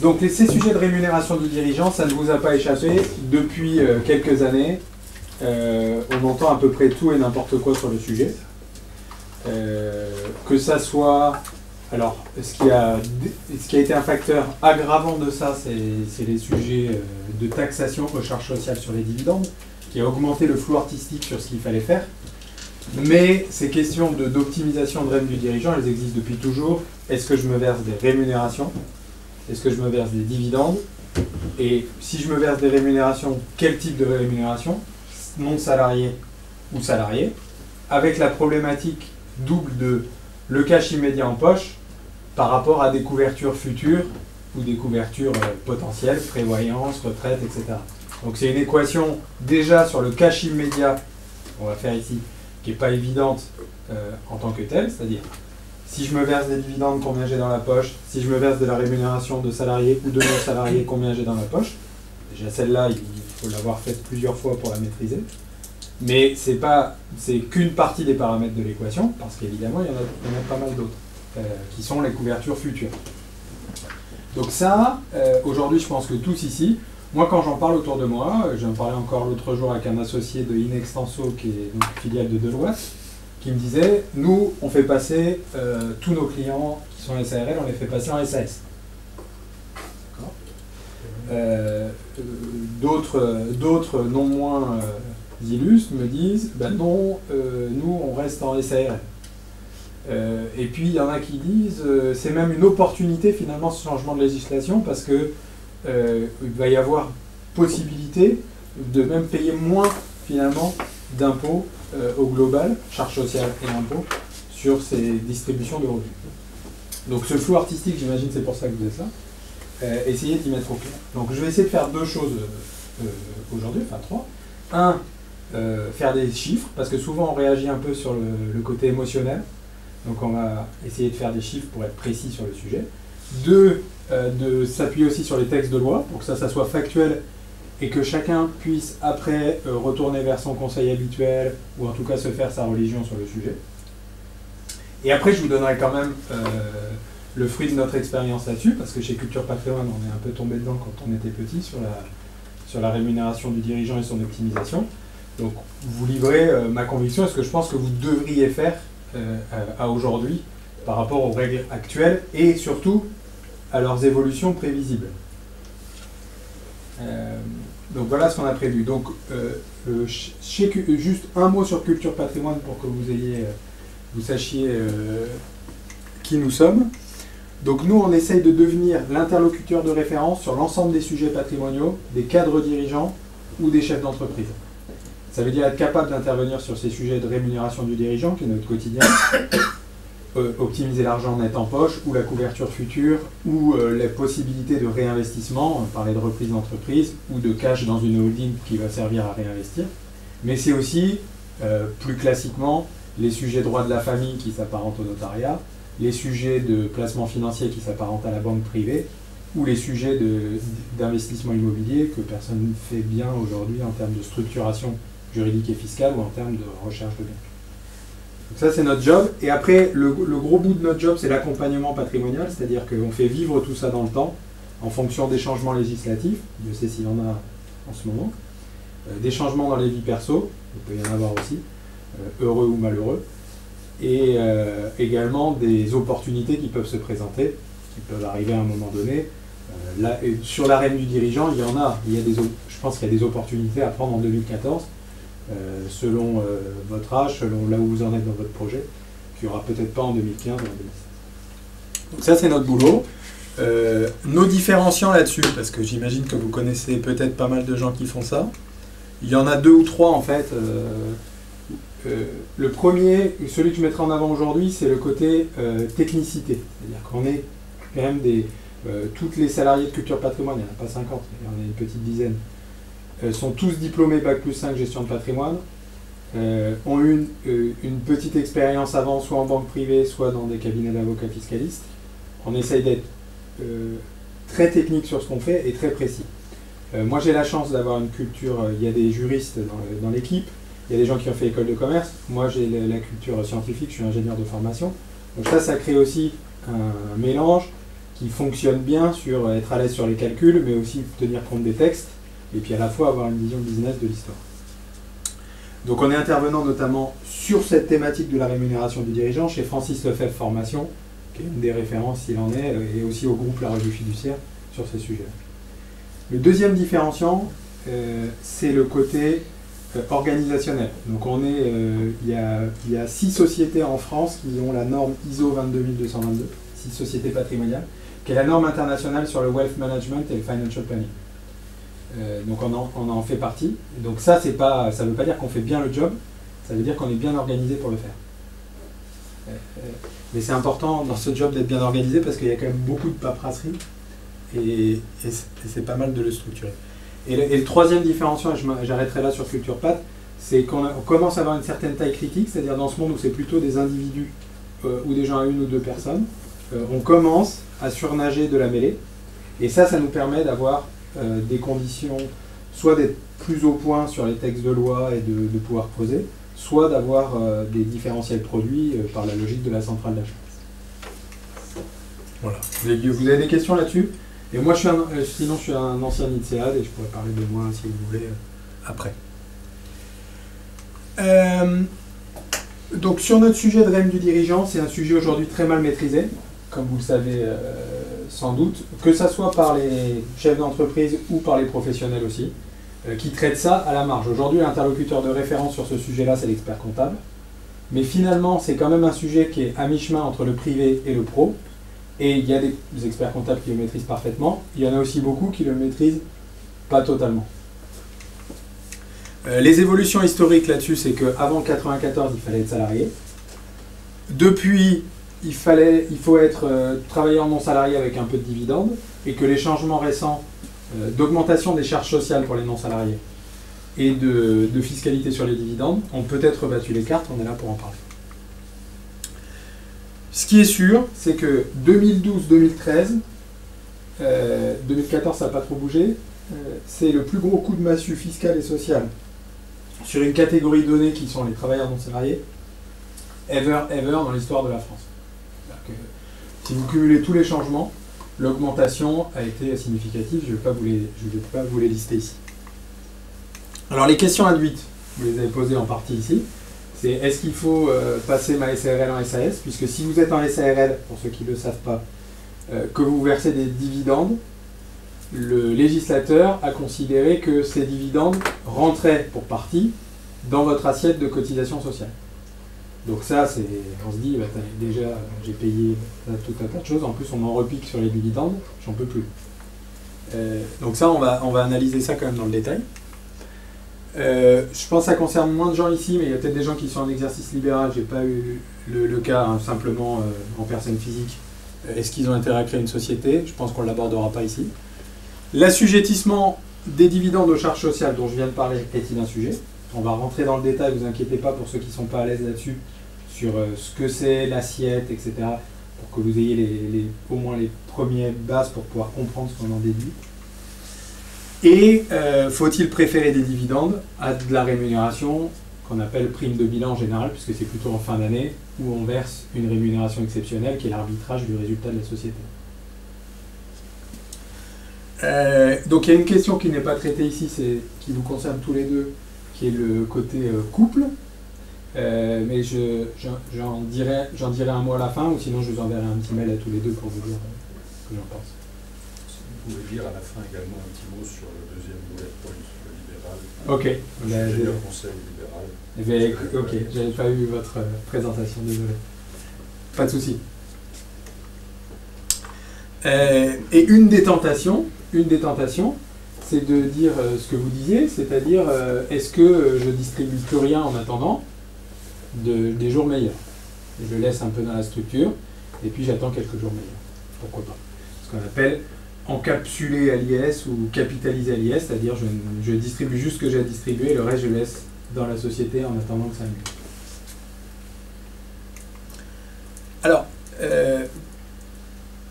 Donc ces sujets de rémunération du dirigeant, ça ne vous a pas échappé. Depuis quelques années, on entend à peu près tout et n'importe quoi sur le sujet. Que ça soit... Alors, ce qui a été un facteur aggravant de ça, c'est les sujets de taxation, recherche sociale sur les dividendes, qui a augmenté le flou artistique sur ce qu'il fallait faire. Mais ces questions d'optimisation de REM du dirigeant, elles existent depuis toujours. Est-ce que je me verse des rémunérations? Est-ce que je me verse des dividendes? Et si je me verse des rémunérations, quel type de rémunération? Non salarié ou salarié? Avec la problématique double de le cash immédiat en poche par rapport à des couvertures futures ou des couvertures potentielles, prévoyance, retraite, etc. Donc c'est une équation déjà sur le cash immédiat, on va faire ici, qui n'est pas évidente en tant que telle, c'est-à-dire si je me verse des dividendes, combien j'ai dans la poche, si je me verse de la rémunération de salarié ou de non-salarié, combien j'ai dans la poche. Déjà celle-là, il faut l'avoir faite plusieurs fois pour la maîtriser. Mais c'est qu'une partie des paramètres de l'équation, parce qu'évidemment, il y en a pas mal d'autres, qui sont les couvertures futures. Donc ça, aujourd'hui, je pense que tous ici, moi, quand j'en parle autour de moi, j'en parlais encore l'autre jour avec un associé de Inextenso, qui est donc filiale de Deloitte, qui me disait, nous, on fait passer tous nos clients qui sont SARL, on les fait passer en SAS. D'accord ? D'autres, non moins... illustres me disent, ben non, nous on reste en SARL. Et puis il y en a qui disent, c'est même une opportunité finalement ce changement de législation parce que il va y avoir possibilité de même payer moins finalement d'impôts au global, charges sociales et impôts, sur ces distributions de revenus. Donc ce flou artistique, j'imagine c'est pour ça que vous êtes là, essayez d'y mettre au clair. Donc je vais essayer de faire deux choses aujourd'hui, enfin trois. Un, faire des chiffres, parce que souvent on réagit un peu sur le côté émotionnel, donc on va essayer de faire des chiffres pour être précis sur le sujet. Deux, de s'appuyer aussi sur les textes de loi, pour que ça soit factuel et que chacun puisse après retourner vers son conseil habituel, ou en tout cas se faire sa religion sur le sujet. Et après je vous donnerai quand même le fruit de notre expérience là-dessus, parce que chez Culture Patrimoine on est un peu tombé dedans quand on était petit sur la rémunération du dirigeant et son optimisation. Donc, vous livrez ma conviction et ce que je pense que vous devriez faire à aujourd'hui par rapport aux règles actuelles et surtout à leurs évolutions prévisibles. Donc, voilà ce qu'on a prévu. Donc, juste un mot sur Culture Patrimoine pour que vous sachiez qui nous sommes. Donc nous, on essaye de devenir l'interlocuteur de référence sur l'ensemble des sujets patrimoniaux, des cadres dirigeants ou des chefs d'entreprise. Ça veut dire être capable d'intervenir sur ces sujets de rémunération du dirigeant, qui est notre quotidien, optimiser l'argent net en poche, ou la couverture future, ou les possibilités de réinvestissement, on parlait de reprise d'entreprise, ou de cash dans une holding qui va servir à réinvestir. Mais c'est aussi, plus classiquement, les sujets droits de la famille qui s'apparentent au notariat, les sujets de placement financier qui s'apparentent à la banque privée, ou les sujets d'investissement immobilier que personne ne fait bien aujourd'hui en termes de structuration juridique et fiscale ou en termes de recherche de biens. Donc ça, c'est notre job. Et après, le gros bout de notre job, c'est l'accompagnement patrimonial, c'est-à-dire qu'on fait vivre tout ça dans le temps en fonction des changements législatifs, Dieu sait s'il y en a en ce moment, des changements dans les vies perso, il peut y en avoir aussi, heureux ou malheureux, et également des opportunités qui peuvent se présenter, qui peuvent arriver à un moment donné. Sur l'arène du dirigeant, je pense qu'il y a des opportunités à prendre en 2014, selon votre âge, selon là où vous en êtes dans votre projet, qu'il n'y aura peut-être pas en 2015 ou en 2016. Donc ça, c'est notre boulot. Nos différenciants là-dessus, parce que j'imagine que vous connaissez peut-être pas mal de gens qui font ça. Il y en a deux ou trois, en fait. Le premier, celui que je mettrai en avant aujourd'hui, c'est le côté technicité. C'est-à-dire qu'on est quand même toutes les salariés de Culture Patrimoine, il n'y en a pas 50, mais il y en a une petite dizaine, sont tous diplômés Bac plus 5 gestion de patrimoine, ont eu une petite expérience avant, soit en banque privée, soit dans des cabinets d'avocats fiscalistes. On essaye d'être très technique sur ce qu'on fait et très précis. Moi j'ai la chance d'avoir une culture, il y a des juristes dans l'équipe, il y a des gens qui ont fait école de commerce. Moi, j'ai la culture scientifique, je suis ingénieur de formation. Donc ça crée aussi un mélange qui fonctionne bien sur être à l'aise sur les calculs, mais aussi tenir compte des textes, et puis à la fois avoir une vision business de l'histoire. Donc on est intervenant notamment sur cette thématique de la rémunération du dirigeant chez Francis Lefebvre Formation, qui est une des références s'il en est, et aussi au groupe La Revue Fiduciaire sur ces sujets. Le deuxième différenciant, c'est le côté organisationnel. Donc on est, il y a 6 sociétés en France qui ont la norme ISO 22222, 6 sociétés patrimoniales, qui est la norme internationale sur le wealth management et le financial planning. Donc on en fait partie. Et donc ça, c'est pas, ça ne veut pas dire qu'on fait bien le job, ça veut dire qu'on est bien organisé pour le faire. Mais c'est important dans ce job d'être bien organisé parce qu'il y a quand même beaucoup de paperasserie et c'est pas mal de le structurer. Et le troisième différenciant, et j'arrêterai là sur Culture Pat, c'est qu'on commence à avoir une certaine taille critique, c'est-à-dire dans ce monde où c'est plutôt des individus ou des gens à une ou deux personnes, on commence à surnager de la mêlée et ça, ça nous permet d'avoir des conditions, soit d'être plus au point sur les textes de loi et de pouvoir creuser, soit d'avoir des différentiels produits par la logique de la centrale d'achat. Voilà. Vous avez des questions là-dessus? Et moi, je suis sinon je suis un ancien NTCAD et je pourrais parler de moi si vous voulez après. Donc sur notre sujet de REM du dirigeant, c'est un sujet aujourd'hui très mal maîtrisé, comme vous le savez sans doute, que ça soit par les chefs d'entreprise ou par les professionnels aussi, qui traitent ça à la marge. Aujourd'hui, l'interlocuteur de référence sur ce sujet-là, c'est l'expert comptable. Mais finalement, c'est quand même un sujet qui est à mi-chemin entre le privé et le pro. Et il y a des experts comptables qui le maîtrisent parfaitement. Il y en a aussi beaucoup qui le maîtrisent pas totalement. Les évolutions historiques là-dessus, c'est qu'avant 1994, il fallait être salarié. Depuis, il faut être travailleur non salarié avec un peu de dividendes. Et que les changements récents d'augmentation des charges sociales pour les non salariés et de fiscalité sur les dividendes ont peut-être rebattu les cartes. On est là pour en parler. Ce qui est sûr, c'est que 2012-2013, 2014 ça n'a pas trop bougé, c'est le plus gros coup de massue fiscale et sociale sur une catégorie donnée qui sont les travailleurs non salariés, ever dans l'histoire de la France. Que, si vous cumulez tous les changements, l'augmentation a été significative, je ne vais pas vous les lister ici. Alors les questions induites, vous les avez posées en partie ici. C'est est-ce qu'il faut passer ma SARL en SAS, puisque si vous êtes en SARL, pour ceux qui ne le savent pas, que vous versez des dividendes, le législateur a considéré que ces dividendes rentraient pour partie dans votre assiette de cotisation sociale. Donc ça, on se dit, bah, déjà j'ai payé tout un tas de choses, en plus on m'en repique sur les dividendes, j'en peux plus. Donc ça, on va analyser ça quand même dans le détail. Je pense que ça concerne moins de gens ici, mais il y a peut-être des gens qui sont en exercice libéral, j'ai pas eu le cas hein, simplement en personne physique. Est-ce qu'ils ont intérêt à créer une société? Je pense qu'on ne l'abordera pas ici. L'assujettissement des dividendes aux charges sociales dont je viens de parler est-il un sujet? On va rentrer dans le détail, ne vous inquiétez pas pour ceux qui ne sont pas à l'aise là-dessus, sur ce que c'est, l'assiette, etc. pour que vous ayez au moins les premières bases pour pouvoir comprendre ce qu'on en déduit. Et faut-il préférer des dividendes à de la rémunération qu'on appelle prime de bilan en général, puisque c'est plutôt en fin d'année où on verse une rémunération exceptionnelle qui est l'arbitrage du résultat de la société. Donc il y a une question qui n'est pas traitée ici, qui vous concerne tous les deux, qui est le côté couple. Mais j'en dirai un mot à la fin, ou sinon je vous enverrai un petit mail à tous les deux pour vous dire ce que j'en pense. Vous pouvez dire à la fin également un petit mot sur le deuxième bullet point, le libéral. Ok. Le conseil libéral. Eh bien, ok, j'avais pas eu votre présentation, désolé. Pas de souci. Et une des tentations, c'est de dire ce que vous disiez, c'est-à-dire est-ce que je distribue plus rien en attendant des jours meilleurs? Je le laisse un peu dans la structure, et puis j'attends quelques jours meilleurs. Pourquoi pas? Ce qu'on appelle encapsulé à l'IS ou capitalisé à l'IS, c'est-à-dire je distribue juste ce que j'ai à distribuer, le reste je laisse dans la société en attendant que ça annule. Alors,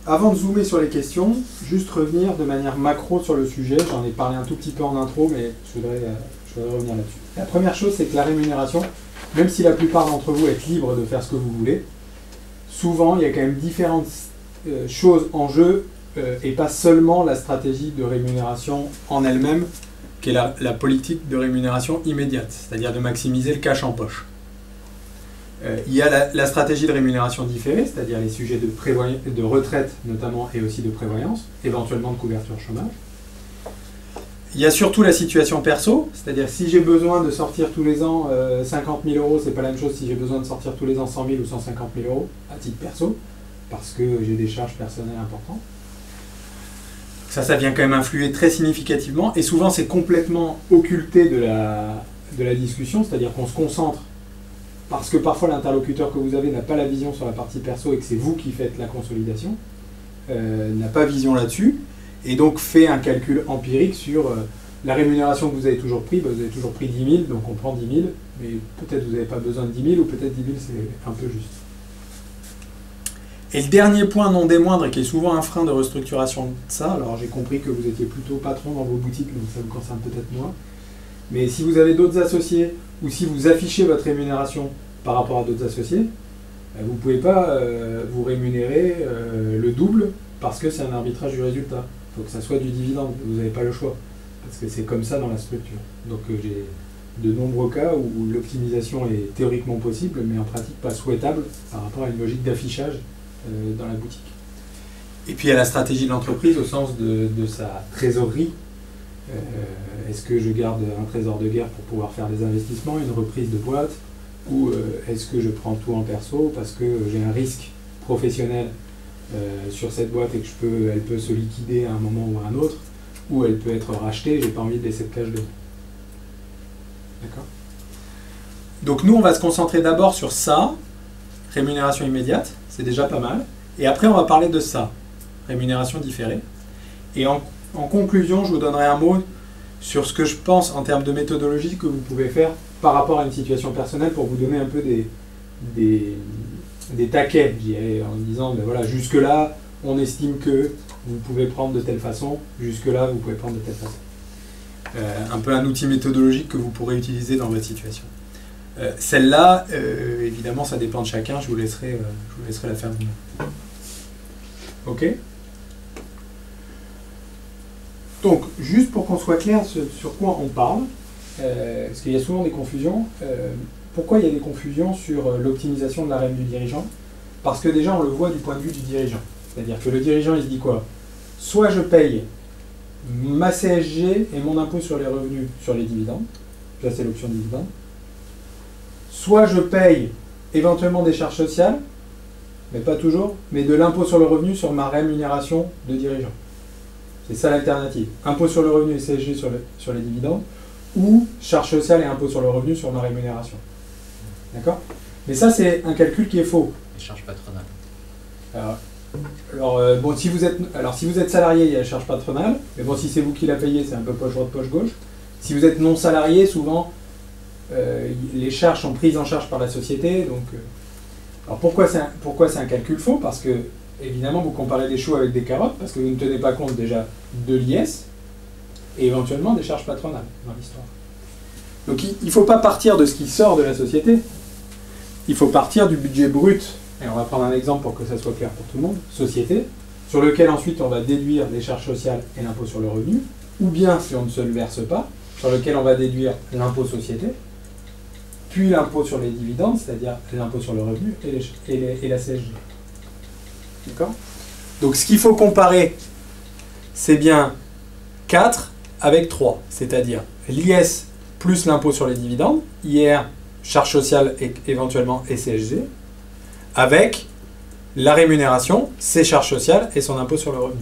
avant de zoomer sur les questions, juste revenir de manière macro sur le sujet, j'en ai parlé un tout petit peu en intro, mais je voudrais revenir là-dessus. La première chose, c'est que la rémunération, même si la plupart d'entre vous êtes libres de faire ce que vous voulez, souvent il y a quand même différentes choses en jeu et pas seulement la stratégie de rémunération en elle-même, qui est la politique de rémunération immédiate, c'est-à-dire de maximiser le cash en poche. Il y a la stratégie de rémunération différée, c'est-à-dire les sujets de retraite notamment et aussi de prévoyance, éventuellement de couverture chômage. Il y a surtout la situation perso, c'est-à-dire si j'ai besoin de sortir tous les ans 50 000 €, c'est pas la même chose si j'ai besoin de sortir tous les ans 100 000 ou 150 000 € à titre perso, parce que j'ai des charges personnelles importantes. Ça vient quand même influer très significativement, et souvent c'est complètement occulté de la discussion, c'est-à-dire qu'on se concentre, parce que parfois l'interlocuteur que vous avez n'a pas la vision sur la partie perso et que c'est vous qui faites la consolidation, n'a pas vision là-dessus, et donc fait un calcul empirique sur la rémunération que vous avez toujours pris, vous avez toujours pris 10 000, donc on prend 10 000, mais peut-être vous n'avez pas besoin de 10 000, ou peut-être 10 000 c'est un peu juste. Et le dernier point non des moindres, et qui est souvent un frein de restructuration de ça, alors j'ai compris que vous étiez plutôt patron dans vos boutiques, donc ça vous concerne peut-être moins, mais si vous avez d'autres associés, ou si vous affichez votre rémunération par rapport à d'autres associés, vous ne pouvez pas vous rémunérer le double, parce que c'est un arbitrage du résultat. Il faut que ça soit du dividende, vous n'avez pas le choix, parce que c'est comme ça dans la structure. Donc j'ai de nombreux cas où l'optimisation est théoriquement possible, mais en pratique pas souhaitable par rapport à une logique d'affichage dans la boutique. Et puis il y a la stratégie de l'entreprise au sens de sa trésorerie. Est-ce que je garde un trésor de guerre pour pouvoir faire des investissements, une reprise de boîte, ou est-ce que je prends tout en perso parce que j'ai un risque professionnel sur cette boîte et que elle peut se liquider à un moment ou à un autre, ou elle peut être rachetée, j'ai pas envie de laisser de cash dedans. D'accord ? Donc nous on va se concentrer d'abord sur ça, rémunération immédiate, c'est déjà pas mal, et après on va parler de ça, rémunération différée, et en conclusion je vous donnerai un mot sur ce que je pense en termes de méthodologie que vous pouvez faire par rapport à une situation personnelle pour vous donner un peu des taquets, je dirais, en disant ben voilà, jusque là on estime que vous pouvez prendre de telle façon, jusque là vous pouvez prendre de telle façon, un peu un outil méthodologique que vous pourrez utiliser dans votre situation. Celle-là, évidemment, ça dépend de chacun, je vous laisserai la faire vous-même. Ok. Donc, juste pour qu'on soit clair sur quoi on parle, parce qu'il y a souvent des confusions, pourquoi il y a des confusions sur l'optimisation de la REM du dirigeant? Parce que déjà, on le voit du point de vue du dirigeant. C'est-à-dire que le dirigeant, il se dit quoi? Soit je paye ma CSG et mon impôt sur les revenus sur les dividendes, ça c'est l'option dividende, soit je paye éventuellement des charges sociales, mais pas toujours, mais de l'impôt sur le revenu sur ma rémunération de dirigeant. C'est ça l'alternative. Impôt sur le revenu et CSG sur les dividendes, ou charges sociales et impôt sur le revenu sur ma rémunération. D'accord? Mais ça, c'est un calcul qui est faux. Les charges patronales. Bon, si vous êtes salarié, il y a les charges patronales, mais bon, si c'est vous qui la payez, c'est un peu poche droite, poche gauche. Si vous êtes non salarié, souvent... les charges sont prises en charge par la société. Donc, alors pourquoi c'est un calcul faux? Parce que, évidemment, vous comparez des choux avec des carottes, parce que vous ne tenez pas compte déjà de l'IS et éventuellement des charges patronales dans l'histoire. Donc il ne faut pas partir de ce qui sort de la société, il faut partir du budget brut. Et on va prendre un exemple pour que ça soit clair pour tout le monde. Société, sur lequel ensuite on va déduire les charges sociales et l'impôt sur le revenu, ou bien, si on ne se le verse pas, sur lequel on va déduire l'impôt société, puis l'impôt sur les dividendes, c'est-à-dire l'impôt sur le revenu et la CSG. D'accord? Donc ce qu'il faut comparer, c'est bien 4 avec 3, c'est-à-dire l'IS plus l'impôt sur les dividendes, IR, charges sociales et éventuellement et CSG, avec la rémunération, ses charges sociales et son impôt sur le revenu.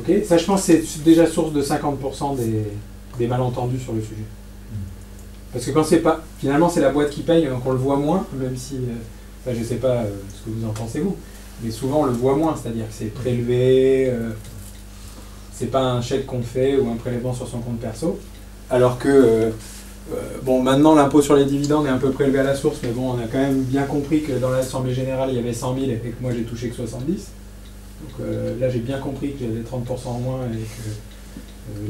Okay. Ça, je pense que c'est déjà source de 50% des malentendus sur le sujet. Parce que quand c'est pas... Finalement, c'est la boîte qui paye, donc on le voit moins, même si... enfin, je ne sais pas ce que vous en pensez, vous. Mais souvent, on le voit moins, c'est-à-dire que c'est prélevé, c'est pas un chèque qu'on fait ou un prélèvement sur son compte perso. Alors que... bon, maintenant, l'impôt sur les dividendes est un peu prélevé à la source, mais bon, on a quand même bien compris que dans l'Assemblée Générale, il y avait 100 000 et que moi, j'ai touché que 70. Donc là, j'ai bien compris que j'avais 30% en moins et que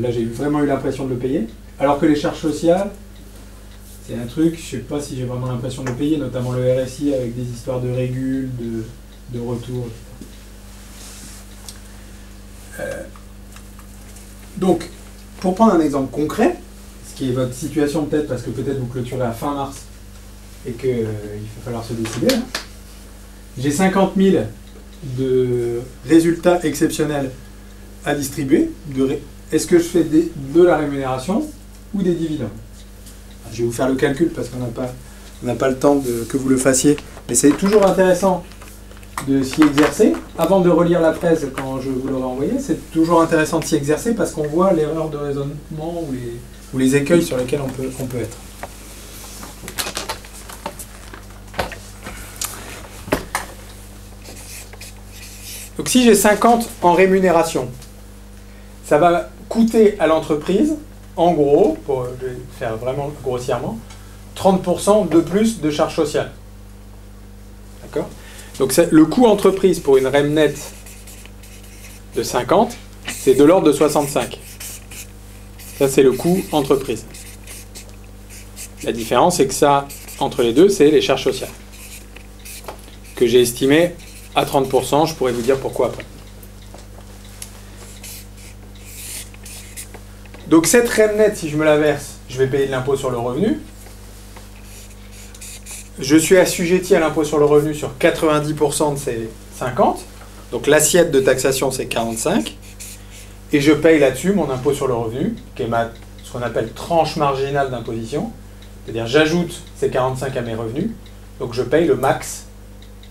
là, j'ai vraiment eu l'impression de le payer. Alors que les charges sociales, c'est un truc, je sais pas si j'ai vraiment l'impression de payer, notamment le RSI avec des histoires de régule, de retour. Donc, pour prendre un exemple concret, ce qui est votre situation peut-être, parce que peut-être vous clôturez à fin mars et qu'il va falloir se décider, hein. J'ai 50 000 de résultats exceptionnels à distribuer. Est-ce que je fais de la rémunération ou des dividendes? Je vais vous faire le calcul parce qu'on n'a pas le temps que vous le fassiez. Mais c'est toujours intéressant de s'y exercer. Avant de relire la presse quand je vous l'aurai envoyée, c'est toujours intéressant de s'y exercer parce qu'on voit l'erreur de raisonnement ou les écueils sur lesquels on peut être. Donc si j'ai 50 en rémunération, ça va coûter à l'entreprise, en gros, pour le faire vraiment grossièrement, 30% de plus de charges sociales. D'accord? Donc le coût entreprise pour une REM nette de 50, c'est de l'ordre de 65. Ça, c'est le coût entreprise. La différence, c'est que ça, entre les deux, c'est les charges sociales, que j'ai estimées à 30%, je pourrais vous dire pourquoi après. Donc cette REM nette, si je me la verse, je vais payer de l'impôt sur le revenu. Je suis assujetti à l'impôt sur le revenu sur 90% de ces 50. Donc l'assiette de taxation, c'est 45. Et je paye là-dessus mon impôt sur le revenu, qui est ce qu'on appelle tranche marginale d'imposition. C'est-à-dire j'ajoute ces 45 à mes revenus. Donc je paye le max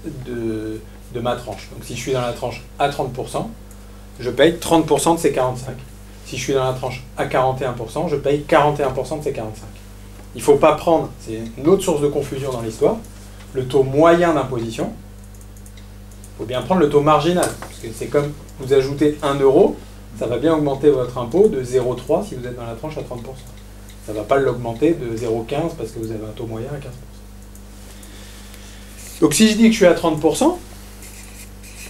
de ma tranche. Donc si je suis dans la tranche à 30%, je paye 30% de ces 45. Si je suis dans la tranche à 41%, je paye 41% de ces 45. Il ne faut pas prendre, c'est une autre source de confusion dans l'histoire, le taux moyen d'imposition. Il faut bien prendre le taux marginal, parce que c'est comme vous ajoutez 1 euro, ça va bien augmenter votre impôt de 0,3 si vous êtes dans la tranche à 30%. Ça ne va pas l'augmenter de 0,15 parce que vous avez un taux moyen à 15%. Donc si je dis que je suis à 30%,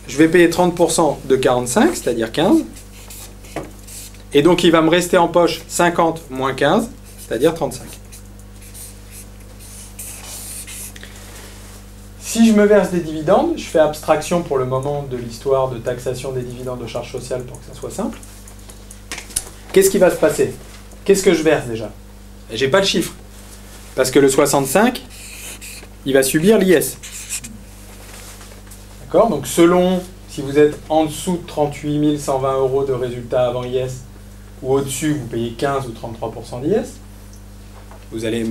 je vais payer 30% de 45, c'est-à-dire 15%. Et donc, il va me rester en poche 50 moins 15, c'est-à-dire 35. Si je me verse des dividendes, je fais abstraction pour le moment de l'histoire de taxation des dividendes de charges sociales pour que ça soit simple. Qu'est-ce qui va se passer? Qu'est-ce que je verse déjà? J'ai pas de chiffre. Parce que le 65, il va subir l'IS. D'accord? Donc, selon si vous êtes en dessous de 38 120 euros de résultats avant IS, ou au-dessus, vous payez 15 ou 33% d'IS. Vous allez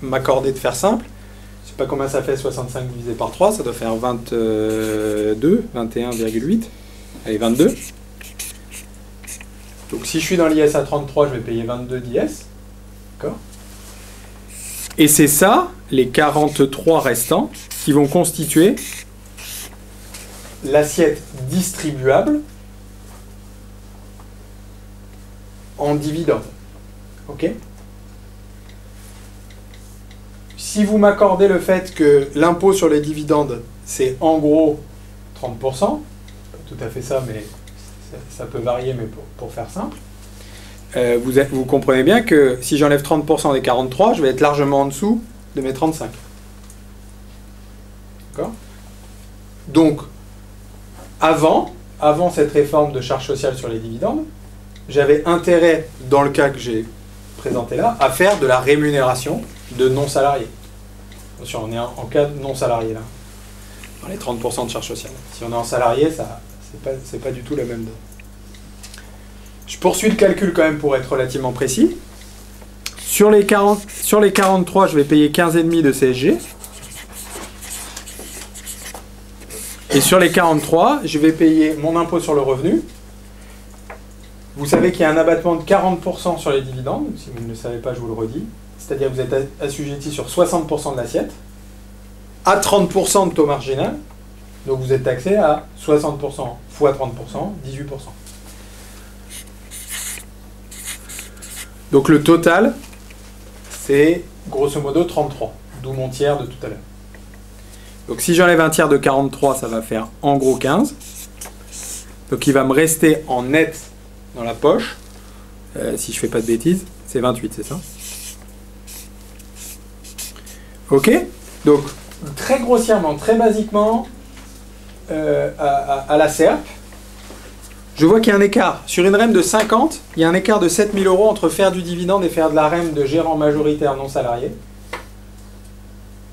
m'accorder de faire simple. Je ne sais pas combien ça fait 65 divisé par 3, ça doit faire 22, 21,8. Allez, 22. Donc si je suis dans l'IS à 33, je vais payer 22 d'IS. D'accord? Et c'est ça, les 43 restants, qui vont constituer l'assiette distribuable en dividende. Ok? Si vous m'accordez le fait que l'impôt sur les dividendes, c'est en gros 30%, pas tout à fait ça, mais ça peut varier, mais pour faire simple, vous comprenez bien que si j'enlève 30% des 43, je vais être largement en dessous de mes 35. D'accord? Donc, avant cette réforme de charges sociales sur les dividendes, j'avais intérêt, dans le cas que j'ai présenté là, à faire de la rémunération de non-salariés. Attention, on est en cas de non-salarié, là. Dans les 30% de charges sociales. Si on est en salarié, c'est pas du tout la même donne. Je poursuis le calcul quand même pour être relativement précis. Sur les 43, je vais payer 15,5 de CSG. Et sur les 43, je vais payer mon impôt sur le revenu. Vous savez qu'il y a un abattement de 40% sur les dividendes. Si vous ne le savez pas, je vous le redis. C'est-à-dire que vous êtes assujetti sur 60% de l'assiette, à 30% de taux marginal. Donc vous êtes taxé à 60% x 30%, 18%. Donc le total, c'est grosso modo 33, d'où mon tiers de tout à l'heure. Donc si j'enlève un tiers de 43, ça va faire en gros 15. Donc il va me rester en net dans la poche, si je fais pas de bêtises, c'est 28, c'est ça? OK? Donc, très grossièrement, très basiquement, à la SERP, je vois qu'il y a un écart. Sur une REM de 50, il y a un écart de 7 000 € entre faire du dividende et faire de la REM de gérant majoritaire non salarié.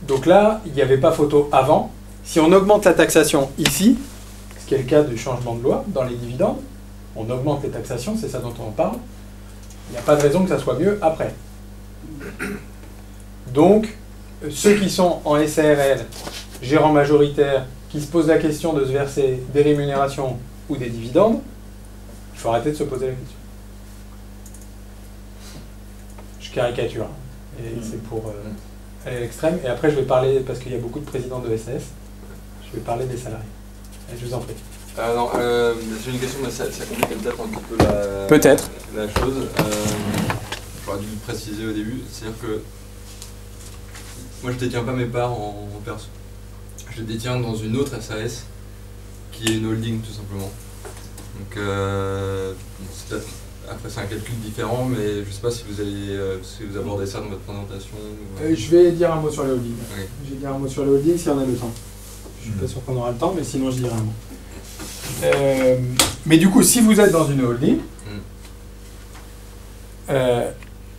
Donc là, il n'y avait pas photo avant. Si on augmente la taxation ici, ce qui est le cas du changement de loi dans les dividendes, on augmente les taxations, c'est ça dont on parle, il n'y a pas de raison que ça soit mieux après. Donc, ceux qui sont en SARL, gérants majoritaires, qui se posent la question de se verser des rémunérations ou des dividendes, il faut arrêter de se poser la question. Je caricature, et c'est pour aller à l'extrême. Et après, je vais parler, parce qu'il y a beaucoup de présidents de SAS, je vais parler des salariés. Et je vous en prie. Non, j'ai une question, mais ça complique peut-être un petit peu la chose. J'aurais dû le préciser au début, c'est-à-dire que moi, je ne détiens pas mes parts en perso. Je les détiens dans une autre SAS, qui est une holding, tout simplement. Donc, bon, après, c'est un calcul différent, mais je ne sais pas si vous allez, si vous abordez ça dans votre présentation. Ou... je vais dire un mot sur les holdings. Oui. Je vais dire un mot sur les holdings si on a le temps. Je ne suis pas sûr qu'on aura le temps, mais sinon, je dirai un mot. Mais du coup, si vous êtes dans une holding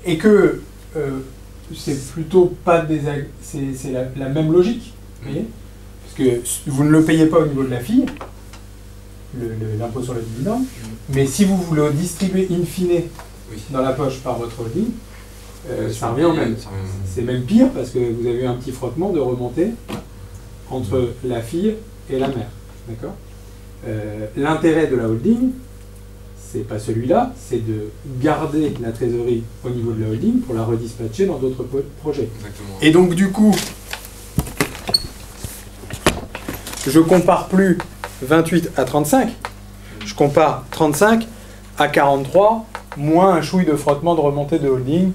et que c'est plutôt pas des, c'est la même logique, vous voyez, parce que vous ne le payez pas au niveau de la FII, l'impôt sur le dividende, mais si vous voulez le distribuer in fine dans la poche par votre holding, ça revient au même. C'est même pire parce que vous avez eu un petit frottement de remontée entre la FII et la mère, d'accord? L'intérêt de la holding, c'est pas celui-là, c'est de garder la trésorerie au niveau de la holding pour la redispatcher dans d'autres projets. Exactement. Et donc du coup, je compare plus 28 à 35, je compare 35 à 43, moins un chouille de frottement de remontée de holding,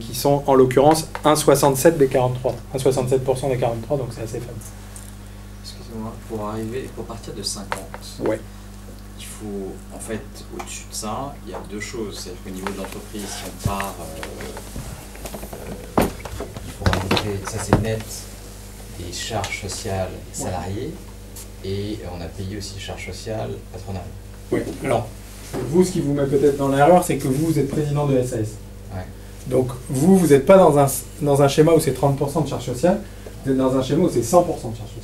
qui sont en l'occurrence 1,67 des 43, 1,67% des 43, donc c'est assez faible. Pour arriver, pour partir de 50, il faut, en fait, au-dessus de ça, il y a deux choses. C'est-à-dire qu'au niveau de l'entreprise, si on part, il faut rajouter, ça c'est net, des charges sociales salariées, et on a payé aussi charges sociales patronales. Oui, alors, vous, ce qui vous met peut-être dans l'erreur, c'est que vous êtes président de SAS. Ouais. Donc, vous n'êtes pas dans un schéma où c'est 30% de charges sociales, vous êtes dans un schéma où c'est 100% de charges sociales.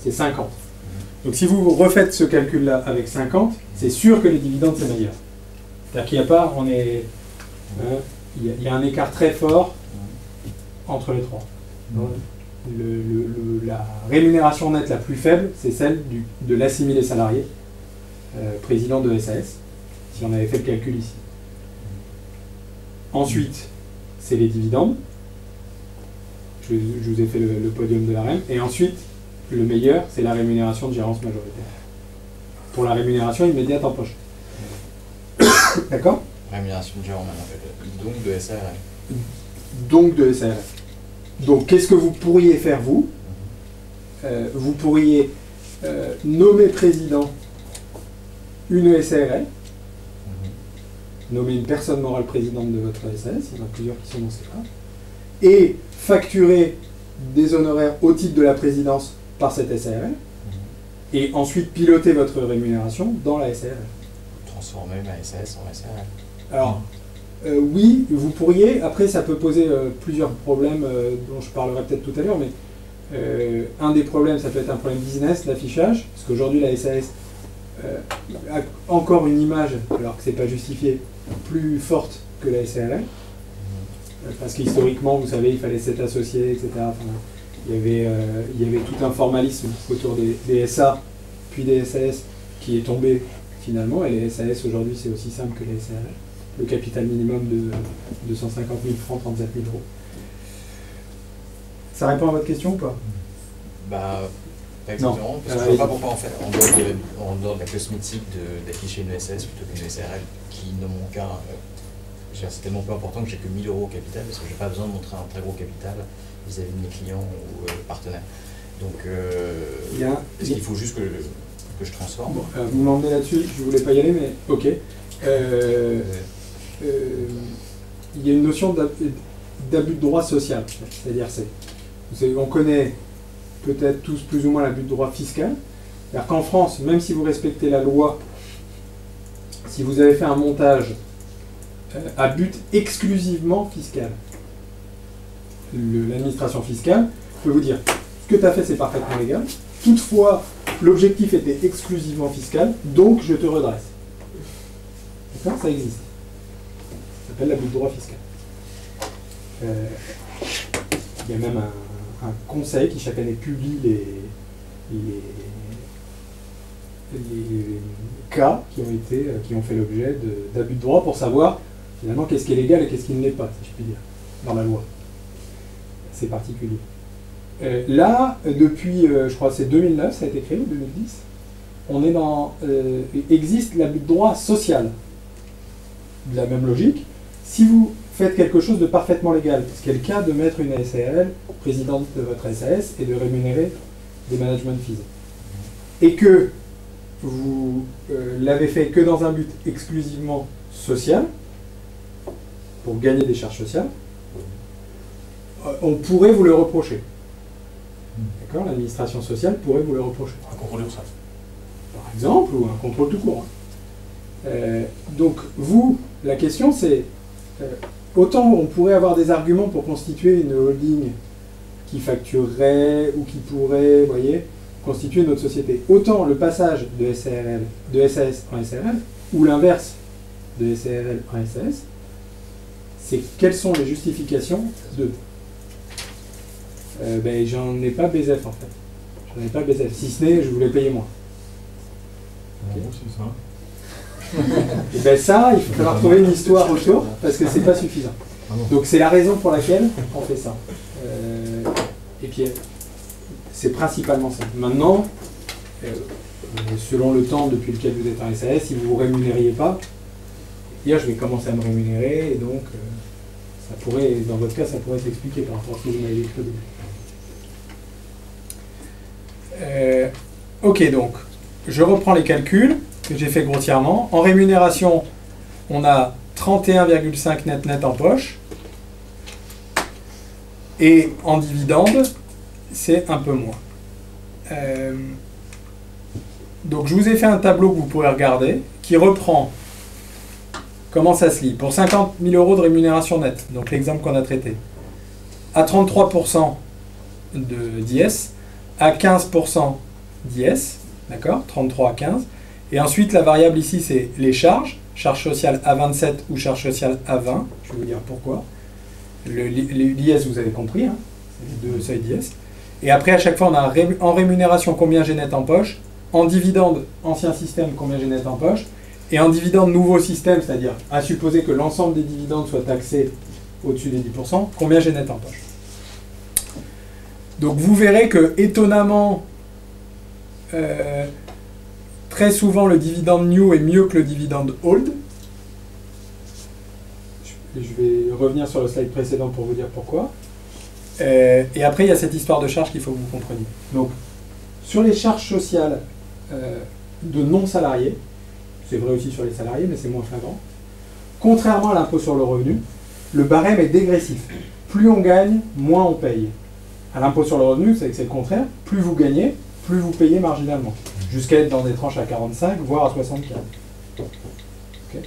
C'est 50. Donc si vous refaites ce calcul-là avec 50, c'est sûr que les dividendes, c'est meilleur. C'est-à-dire qu'il n'y a pas, on est... il y a un écart très fort entre les trois. La rémunération nette la plus faible, c'est celle de l'assimilé salarié, président de SAS, si on avait fait le calcul ici. Ensuite, c'est les dividendes. Je vous ai fait le podium de la REM. Et ensuite, le meilleur, c'est la rémunération de gérance majoritaire. Pour la rémunération immédiate en poche. D'accord? Rémunération de gérance majoritaire. Donc de SARL. Donc de SARL. Donc qu'est-ce que vous pourriez faire, vous? Vous pourriez nommer président une SARL, nommer une personne morale présidente de votre SAS, il y en a plusieurs qui sont dans ces cas, et facturer des honoraires au titre de la présidence par cette SARL, et ensuite piloter votre rémunération dans la SARL. Transformer ma SAS en SARL. Alors, oui, vous pourriez, après ça peut poser plusieurs problèmes dont je parlerai peut-être tout à l'heure, mais un des problèmes, ça peut être un problème business, l'affichage, parce qu'aujourd'hui la SAS a encore une image, alors que c'est pas justifié, plus forte que la SARL. Parce qu'historiquement, vous savez, il fallait s'être associé, etc. Enfin, il y avait tout un formalisme autour des SA, puis des SAS, qui est tombé finalement. Et les SAS, aujourd'hui, c'est aussi simple que les SARL. Le capital minimum de 250 000 francs, 37 000 €. Ça répond à votre question ou pas? Bah, pas exactement, parce que je ne vois pas pourquoi, en fait, en dehors de la cosmétique d'afficher une SAS plutôt qu'une SARL, qui, dans mon cas... c'est tellement peu important que j'ai que 1 000 € au capital parce que j'ai pas besoin de montrer un très gros capital vis-à-vis de mes clients ou partenaires. Donc, il faut juste que je transforme. Bon, vous m'emmenez là-dessus, je voulais pas y aller, mais ok. Il y a une notion d'abus de droit social. C'est-à-dire, on connaît peut-être tous plus ou moins l'abus de droit fiscal. C'est-à-dire qu'en France, même si vous respectez la loi, si vous avez fait un montage à but exclusivement fiscal, l'administration fiscale peut vous dire « ce que tu as fait, c'est parfaitement légal. Toutefois, l'objectif était exclusivement fiscal, donc je te redresse. » D'accord ? Ça existe. Ça s'appelle l'abus de droit fiscal. Il y a même un conseil qui chaque année publie les cas qui ont fait l'objet d'abus de droit pour savoir finalement qu'est-ce qui est légal et qu'est-ce qui ne l'est pas, si je puis dire, dans la loi. C'est particulier. Là, depuis, je crois que c'est 2009, ça a été créé, ou 2010, on est dans, existe l'abus de droit social. De la même logique, si vous faites quelque chose de parfaitement légal, ce qui est le cas de mettre une SARL, présidente de votre SAS, et de rémunérer des management fees, et que vous l'avez fait que dans un but exclusivement social, pour gagner des charges sociales, on pourrait vous le reprocher. D'accord ? L'administration sociale pourrait vous le reprocher. Un contrôle d'URSSAF. Par exemple, ou un contrôle tout court. Donc, vous, la question c'est, autant on pourrait avoir des arguments pour constituer une holding qui facturerait ou qui pourrait, vous voyez, constituer notre société. Autant le passage de SAS en SARL, ou l'inverse de SARL en SAS, c'est quelles sont les justifications de... ben, j'en ai pas BZF en fait. J'en ai pas BZF. Si ce n'est, je voulais payer moins. Okay. Bon, c'est ça. Et bien ça, il faut falloir trouver une histoire autour, parce que c'est pas suffisant. Donc c'est la raison pour laquelle on fait ça. Et puis, c'est principalement ça. Maintenant, selon le temps depuis lequel vous êtes en SAS, si vous ne vous rémunériez pas, hier je vais commencer à me rémunérer, et donc ça pourrait, dans votre cas, ça pourrait s'expliquer par rapport à ce que vous m'avez écrit. Ok, donc, je reprends les calculs que j'ai fait grossièrement. En rémunération, on a 31,5 net net en poche. Et en dividende, c'est un peu moins. Donc je vous ai fait un tableau que vous pourrez regarder, qui reprend comment ça se lit. Pour 50 000 euros de rémunération nette, donc l'exemple qu'on a traité, à 33% d'IS, à 15% d'IS, d'accord, 33 à 15%. Et ensuite, la variable ici, c'est les charges. Charge sociale à 27 ou charge sociale à 20. Je vais vous dire pourquoi. L'IS, vous avez compris, hein, c'est le seuil d'IS. Et après, à chaque fois, on a en rémunération combien j'ai net en poche. En dividende, ancien système, combien j'ai net en poche. Et en dividende, nouveau système, c'est-à-dire à supposer que l'ensemble des dividendes soit taxé au-dessus des 10%, combien j'ai net en poche. Donc, vous verrez que, étonnamment... très souvent, le dividende new est mieux que le dividende old. Je vais revenir sur le slide précédent pour vous dire pourquoi. Et après, il y a cette histoire de charges qu'il faut que vous compreniez. Donc, sur les charges sociales de non-salariés, c'est vrai aussi sur les salariés, mais c'est moins flagrant, contrairement à l'impôt sur le revenu, le barème est dégressif. Plus on gagne, moins on paye. À l'impôt sur le revenu, vous savez que c'est le contraire. Plus vous gagnez, plus vous payez marginalement, jusqu'à être dans des tranches à 45, voire à 75. Okay.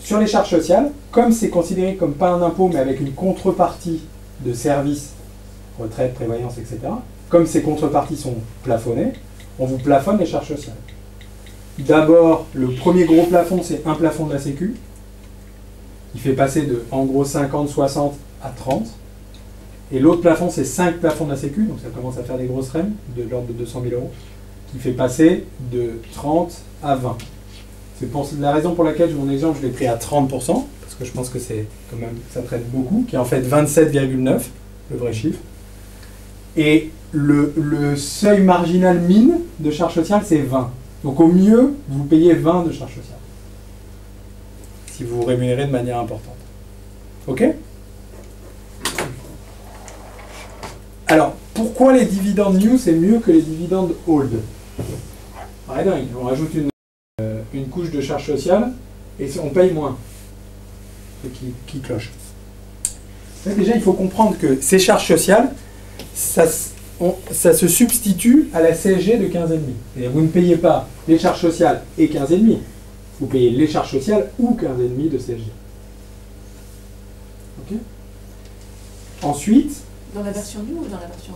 Sur les charges sociales, comme c'est considéré comme pas un impôt, mais avec une contrepartie de services, retraite, prévoyance, etc., comme ces contreparties sont plafonnées, on vous plafonne les charges sociales. D'abord, le premier gros plafond, c'est un plafond de la Sécu, qui fait passer de, en gros, 50, 60 à 30. Et l'autre plafond, c'est 5 plafonds de la Sécu, donc ça commence à faire des grosses REM, de l'ordre de 200 000 euros, qui fait passer de 30 à 20. C'est la raison pour laquelle, mon exemple, je l'ai pris à 30%, parce que je pense que c'est quand même, ça traite beaucoup, qui est en fait 27,9, le vrai chiffre. Et le seuil marginal min de charge sociale, c'est 20. Donc au mieux, vous payez 20 de charge sociale, si vous vous rémunérez de manière importante. OK ? Alors, pourquoi les dividendes new, c'est mieux que les dividendes old? Ah, dingue, on rajoute une couche de charge sociale et on paye moins. Qui cloche. Déjà, il faut comprendre que ces charges sociales, ça se substitue à la CSG de 15,5. C'est-à-dire vous ne payez pas les charges sociales et 15,5. Vous payez les charges sociales ou 15,5 de CSG. Ok. Ensuite... Dans la version new ou dans la version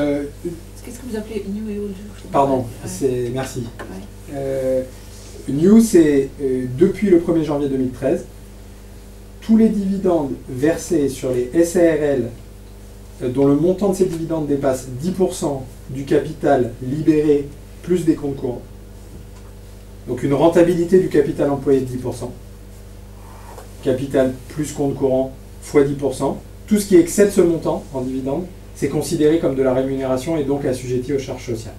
old? Qu'est-ce que vous appelez new et old? Pardon, ouais. Merci. Ouais. New, c'est depuis le 1er janvier 2013, tous les dividendes versés sur les SARL dont le montant de ces dividendes dépasse 10% du capital libéré plus des comptes courants. Donc une rentabilité du capital employé de 10%. Capital plus compte courant fois 10%. Tout ce qui excède ce montant en dividende, c'est considéré comme de la rémunération et donc assujetti aux charges sociales.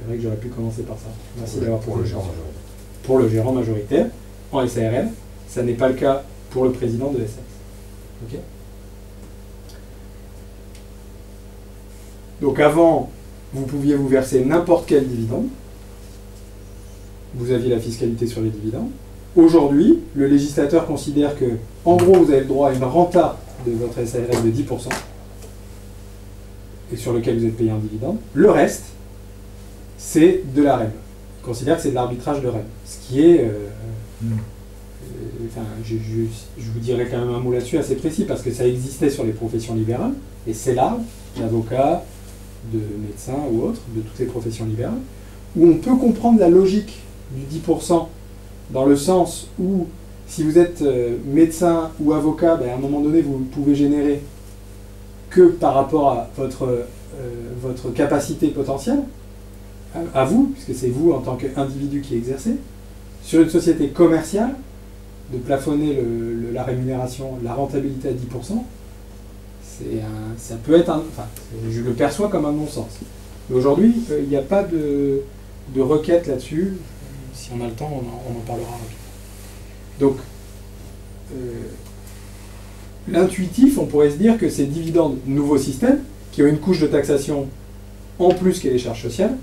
C'est vrai que j'aurais pu commencer par ça. Merci d'avoir pour le gérant majoritaire, en SARL, ça n'est pas le cas pour le président de SAS. Okay. Donc avant, vous pouviez vous verser n'importe quel dividende. Vous aviez la fiscalité sur les dividendes. Aujourd'hui, le législateur considère que, en gros, vous avez le droit à une renta de votre SARL de 10%, et sur lequel vous êtes payé un dividende. Le reste, c'est de la REM. Il considère que c'est de l'arbitrage de REM. Ce qui est... enfin, je vous dirais quand même un mot là-dessus assez précis, parce que ça existait sur les professions libérales, et c'est là, d'avocat, de médecin ou autre, de toutes ces professions libérales, où on peut comprendre la logique du 10%, dans le sens où, si vous êtes médecin ou avocat, ben à un moment donné, vous ne pouvez générer que par rapport à votre, votre capacité potentielle, à vous, puisque c'est vous en tant qu'individu qui exercez. Sur une société commerciale, de plafonner la rémunération, la rentabilité à 10%, ça peut être un... Enfin, je le perçois comme un non-sens. Mais aujourd'hui, il n'y a pas de requête là-dessus. Si on a le temps, on en parlera rapidement. Donc, l'intuitif, on pourrait se dire que ces dividendes nouveaux systèmes, qui ont une couche de taxation en plus que les charges sociales,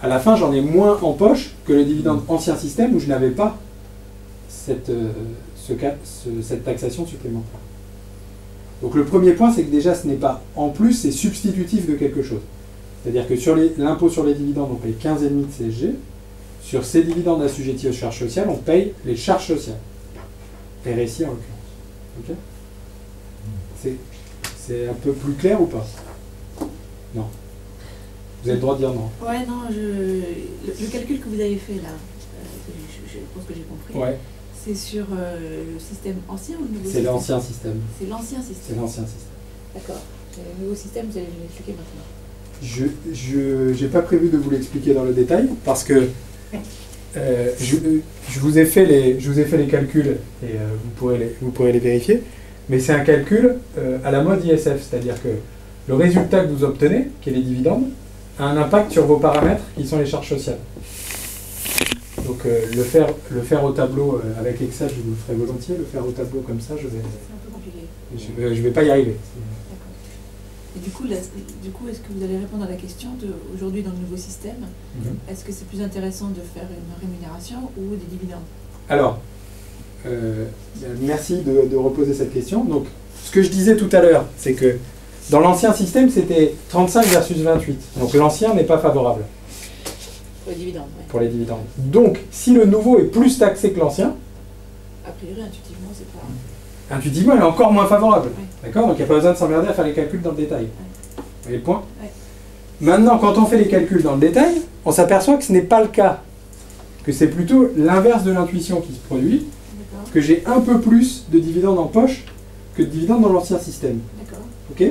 à la fin, j'en ai moins en poche que les dividendes ancien système où je n'avais pas cette taxation supplémentaire. Donc le premier point, c'est que déjà, ce n'est pas en plus, c'est substitutif de quelque chose. C'est-à-dire que sur l'impôt sur les dividendes, on paye 15,5 de CSG. Sur ces dividendes assujettis aux charges sociales, on paye les charges sociales. RSI en l'occurrence. Okay. C'est un peu plus clair ou pas? Non. Vous avez le droit de dire non. Ouais, non, le calcul que vous avez fait là, je pense que j'ai compris. Ouais. C'est sur le système ancien ou le nouveau système? C'est l'ancien système. C'est l'ancien système. C'est l'ancien système. D'accord. Le nouveau système, vous allez l'expliquer maintenant. Je n'ai pas prévu de vous l'expliquer dans le détail parce que je vous ai fait les calculs et vous pourrez les vérifier. Mais c'est un calcul à la mode ISF, c'est-à-dire que le résultat que vous obtenez, qui est les dividendes, a un impact sur vos paramètres qui sont les charges sociales. Donc le faire au tableau avec Excel, je vous le ferai volontiers. Le faire au tableau comme ça, C'est un peu compliqué. Je vais pas y arriver. D'accord. Et du coup, est-ce que vous allez répondre à la question aujourd'hui dans le nouveau système, est-ce que c'est plus intéressant de faire une rémunération ou des dividendes? Alors, merci de reposer cette question. Donc, ce que je disais tout à l'heure, c'est que dans l'ancien système, c'était 35 versus 28. Donc l'ancien n'est pas favorable. Pour les dividendes, ouais. Pour les dividendes. Donc, si le nouveau est plus taxé que l'ancien... A priori, intuitivement, c'est pas... Intuitivement, il est encore moins favorable. Ouais. D'accord. Donc il n'y a pas besoin de s'emmerder à faire les calculs dans le détail. Ouais. Vous voyez le point? Ouais. Maintenant, quand on fait les calculs dans le détail, on s'aperçoit que ce n'est pas le cas. Que c'est plutôt l'inverse de l'intuition qui se produit. Que j'ai un peu plus de dividendes en poche que de dividendes dans l'ancien système. D'accord. Ok.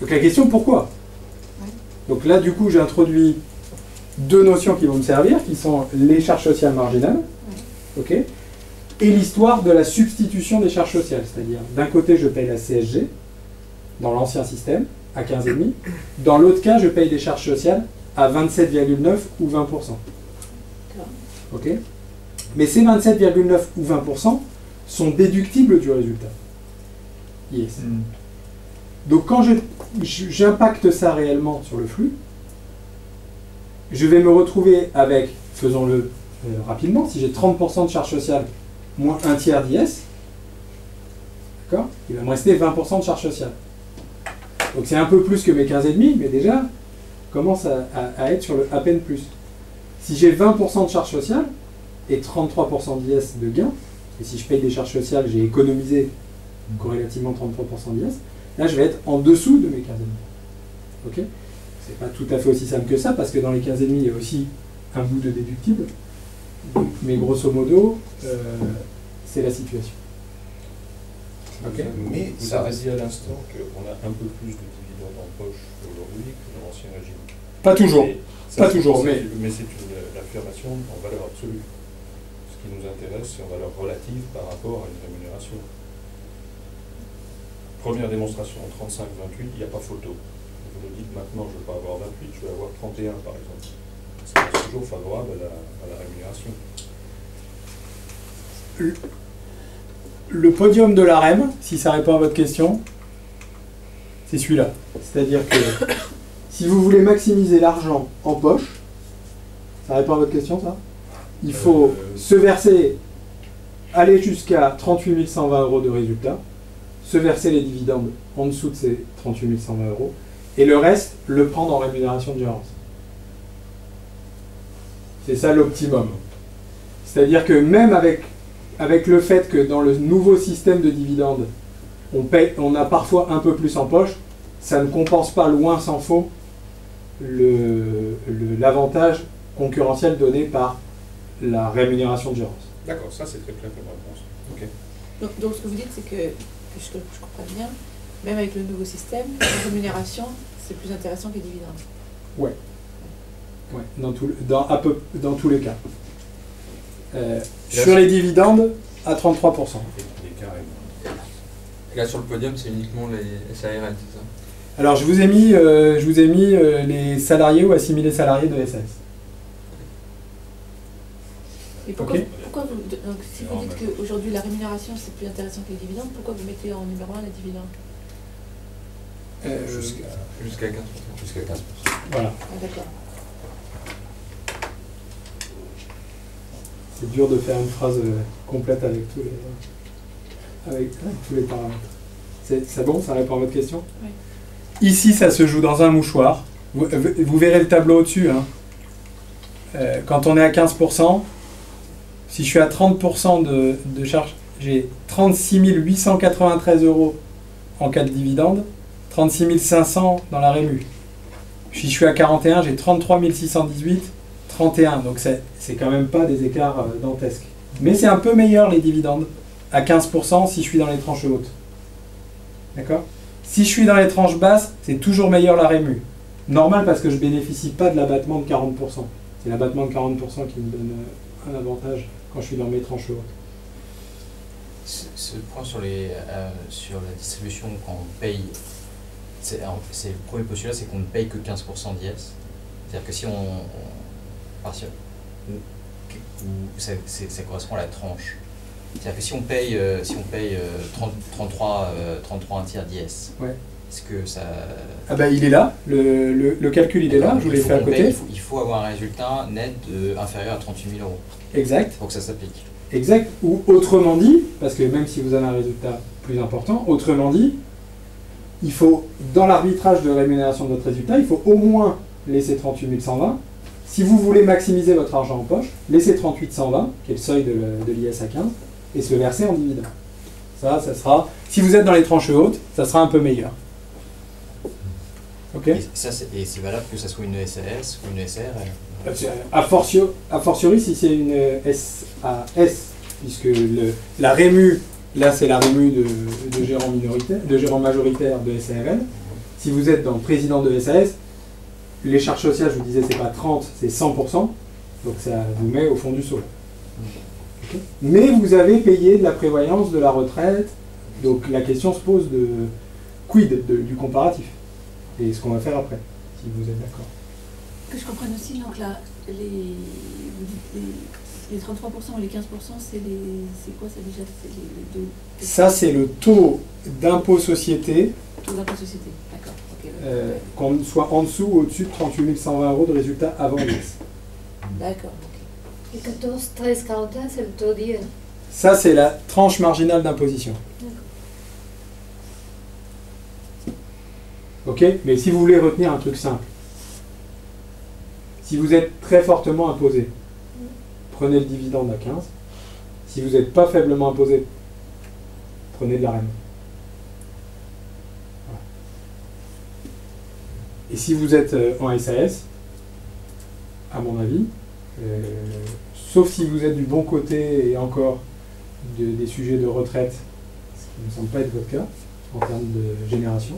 Donc la question, pourquoi? Ouais. Donc là, du coup, j'ai introduit deux notions qui vont me servir, qui sont les charges sociales marginales, ouais. Okay, et l'histoire de la substitution des charges sociales. C'est-à-dire, d'un côté, je paye la CSG, dans l'ancien système, à 15,5. Dans l'autre cas, je paye des charges sociales à 27,9 ou 20%. Okay. Mais ces 27,9 ou 20% sont déductibles du résultat. Yes. Mm. Donc quand j'impacte ça réellement sur le flux, je vais me retrouver avec, faisons-le rapidement, si j'ai 30% de charges sociales moins un tiers d'IS, d'accord, il va me rester 20% de charge sociale. Donc c'est un peu plus que mes 15,5, mais déjà, commence à être sur le à peine plus. Si j'ai 20% de charge sociale et 33% d'IS de gain, et si je paye des charges sociales, j'ai économisé corrélativement 33% d'IS, là je vais être en dessous de mes 15,5. Ok, c'est pas tout à fait aussi simple que ça, parce que dans les 15,5, il y a aussi un bout de déductible. Mais grosso modo, c'est la situation. Okay. Mais ça reste à l'instant qu'on a un peu plus de dividendes en poche aujourd'hui que dans l'ancien régime. Pas toujours. Pas toujours, mais c'est une affirmation en valeur absolue. Ce qui nous intéresse, c'est en valeur relative par rapport à une rémunération. Première démonstration en 35-28, il n'y a pas photo. Vous nous dites maintenant, je ne veux pas avoir 28, je vais avoir 31 par exemple. C'est toujours favorable à la rémunération. Le podium de l'AREM, si ça répond à votre question, c'est celui-là. C'est-à-dire que si vous voulez maximiser l'argent en poche, ça répond à votre question, ça? Il faut se verser, aller jusqu'à 38 120 euros de résultats, se verser les dividendes en dessous de ces 38 120 euros, et le reste, le prendre en rémunération de gérance. C'est ça l'optimum. C'est-à-dire que même avec le fait que dans le nouveau système de dividendes, on a parfois un peu plus en poche, ça ne compense pas loin s'en faut l'avantage concurrentiel donné par la rémunération de gérance. D'accord, ça c'est très clair comme réponse. Okay. Donc ce que vous dites, c'est que je comprends bien, même avec le nouveau système, la rémunération, c'est plus intéressant que les dividendes. Ouais. Ouais, dans tous les cas. Sur les dividendes, à 33%. Et là, sur le podium, c'est uniquement les SARL, c'est ça? Alors, je vous ai mis les salariés ou assimilés salariés de SAS. Et pourquoi vous, donc, si vous dites qu'aujourd'hui la rémunération, c'est plus intéressant que les dividendes, pourquoi vous mettez en numéro 1 les dividendes? Jusqu'à 15%. Jusqu'à 15%. Voilà. Ah, d'accord. C'est dur de faire une phrase complète avec tous les paramètres. C'est bon, ça répond à votre question? Oui. Ici, ça se joue dans un mouchoir. Vous verrez le tableau au-dessus. Hein. Quand on est à 15%, si je suis à 30% de charge, j'ai 36 893 euros en cas de dividende, 36 500 dans la rému. Si je suis à 41, j'ai 33 618. 31, donc c'est quand même pas des écarts dantesques. Mais c'est un peu meilleur les dividendes, à 15% si je suis dans les tranches hautes. D'accord? Si je suis dans les tranches basses, c'est toujours meilleur la rému. Normal parce que je bénéficie pas de l'abattement de 40%. C'est l'abattement de 40% qui me donne un avantage quand je suis dans mes tranches hautes. Ce point sur la distribution quand on paye, c'est le premier postulat, c'est qu'on ne paye que 15% d'IS. C'est-à-dire que si on partiel. Ça correspond à la tranche. C'est-à-dire que si on paye, 33 un tiers d'IS, ouais. Est-ce que ça... Ah ben il est là, le calcul il est là, je vous l'ai fait à côté. Il faut avoir un résultat net inférieur à 38 000 euros. Exact. Pour que ça s'applique. Exact. Ou autrement dit, parce que même si vous avez un résultat plus important, autrement dit, il faut, dans l'arbitrage de rémunération de votre résultat, il faut au moins laisser 38 120. Si vous voulez maximiser votre argent en poche, laissez 38,120, qui est le seuil de l'IS à 15, et se verser en dividende. Ça sera, si vous êtes dans les tranches hautes, ça sera un peu meilleur. Ok. Et c'est valable que ça soit une SAS ou une SR? A fortiori, si c'est une SAS, puisque la rému, là c'est la rému de gérant minoritaire, de gérant majoritaire de SARL. Si vous êtes dans le président de SAS, les charges sociales, je vous disais, c'est pas 30, c'est 100%, donc ça vous met au fond du seau. Okay. Mais vous avez payé de la prévoyance, de la retraite, donc la question se pose de quid du comparatif, et ce qu'on va faire après, si vous êtes d'accord. Que je comprenne aussi, donc là, les 33% et les 15%, c'est quoi ça déjà? Les deux. Ça, c'est le taux d'impôt société. Taux d'impôt société, d'accord. Qu'on soit en dessous ou au-dessus de 38 120 euros de résultats avant 10. D'accord. Okay. Et 14, 13, 41, c'est le taux d'IR. Ça, c'est la tranche marginale d'imposition. Ok, mais si vous voulez retenir un truc simple, si vous êtes très fortement imposé, prenez le dividende à 15. Si vous n'êtes pas faiblement imposé, prenez de la REM. Voilà. Et si vous êtes en SAS, à mon avis, sauf si vous êtes du bon côté et encore des sujets de retraite, ce qui ne me semble pas être votre cas en termes de génération,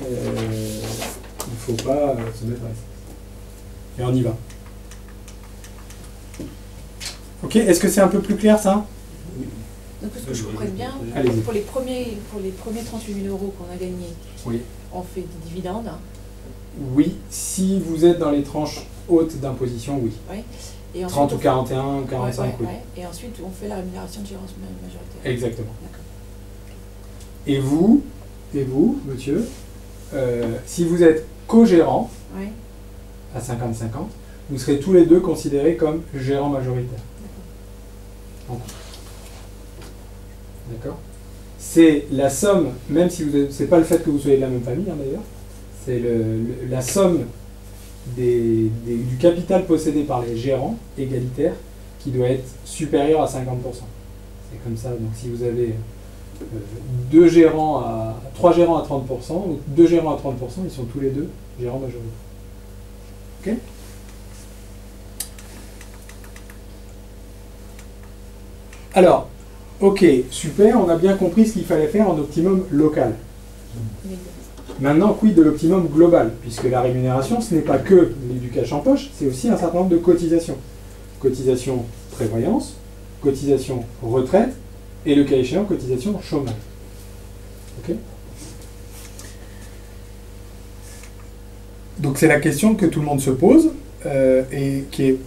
il ne faut pas se mettre à ça. Et on y va. Ok, est-ce que c'est un peu plus clair ça? Donc, ce que je comprends bien, pour les premiers 38 000 € qu'on a gagnés, oui, on fait des dividendes. Oui, si vous êtes dans les tranches hautes d'imposition, oui. Oui. Et ensuite, 30 ou 41 ou 45, ouais, ouais, oui. Ouais. Et ensuite, on fait la rémunération de gérance majoritaire. Exactement. Et vous, monsieur, si vous êtes co-gérant, ouais, à 50-50, vous serez tous les deux considérés comme gérants majoritaires. D'accord. C'est la somme, même si vous c'est pas le fait que vous soyez de la même famille, hein, d'ailleurs, c'est la somme du capital possédé par les gérants égalitaires qui doit être supérieure à 50%. C'est comme ça, donc si vous avez trois gérants à 30%, ou deux gérants à 30%, ils sont tous les deux gérants majoritaires. Ok ? Alors, ok, super, on a bien compris ce qu'il fallait faire en optimum local. Maintenant, quid de l'optimum global? Puisque la rémunération, ce n'est pas que du cash en poche, c'est aussi un certain nombre de cotisations. Cotisation prévoyance, cotisation retraite, et le cas échéant, cotisation chômage. Ok. Donc c'est la question que tout le monde se pose, et qui est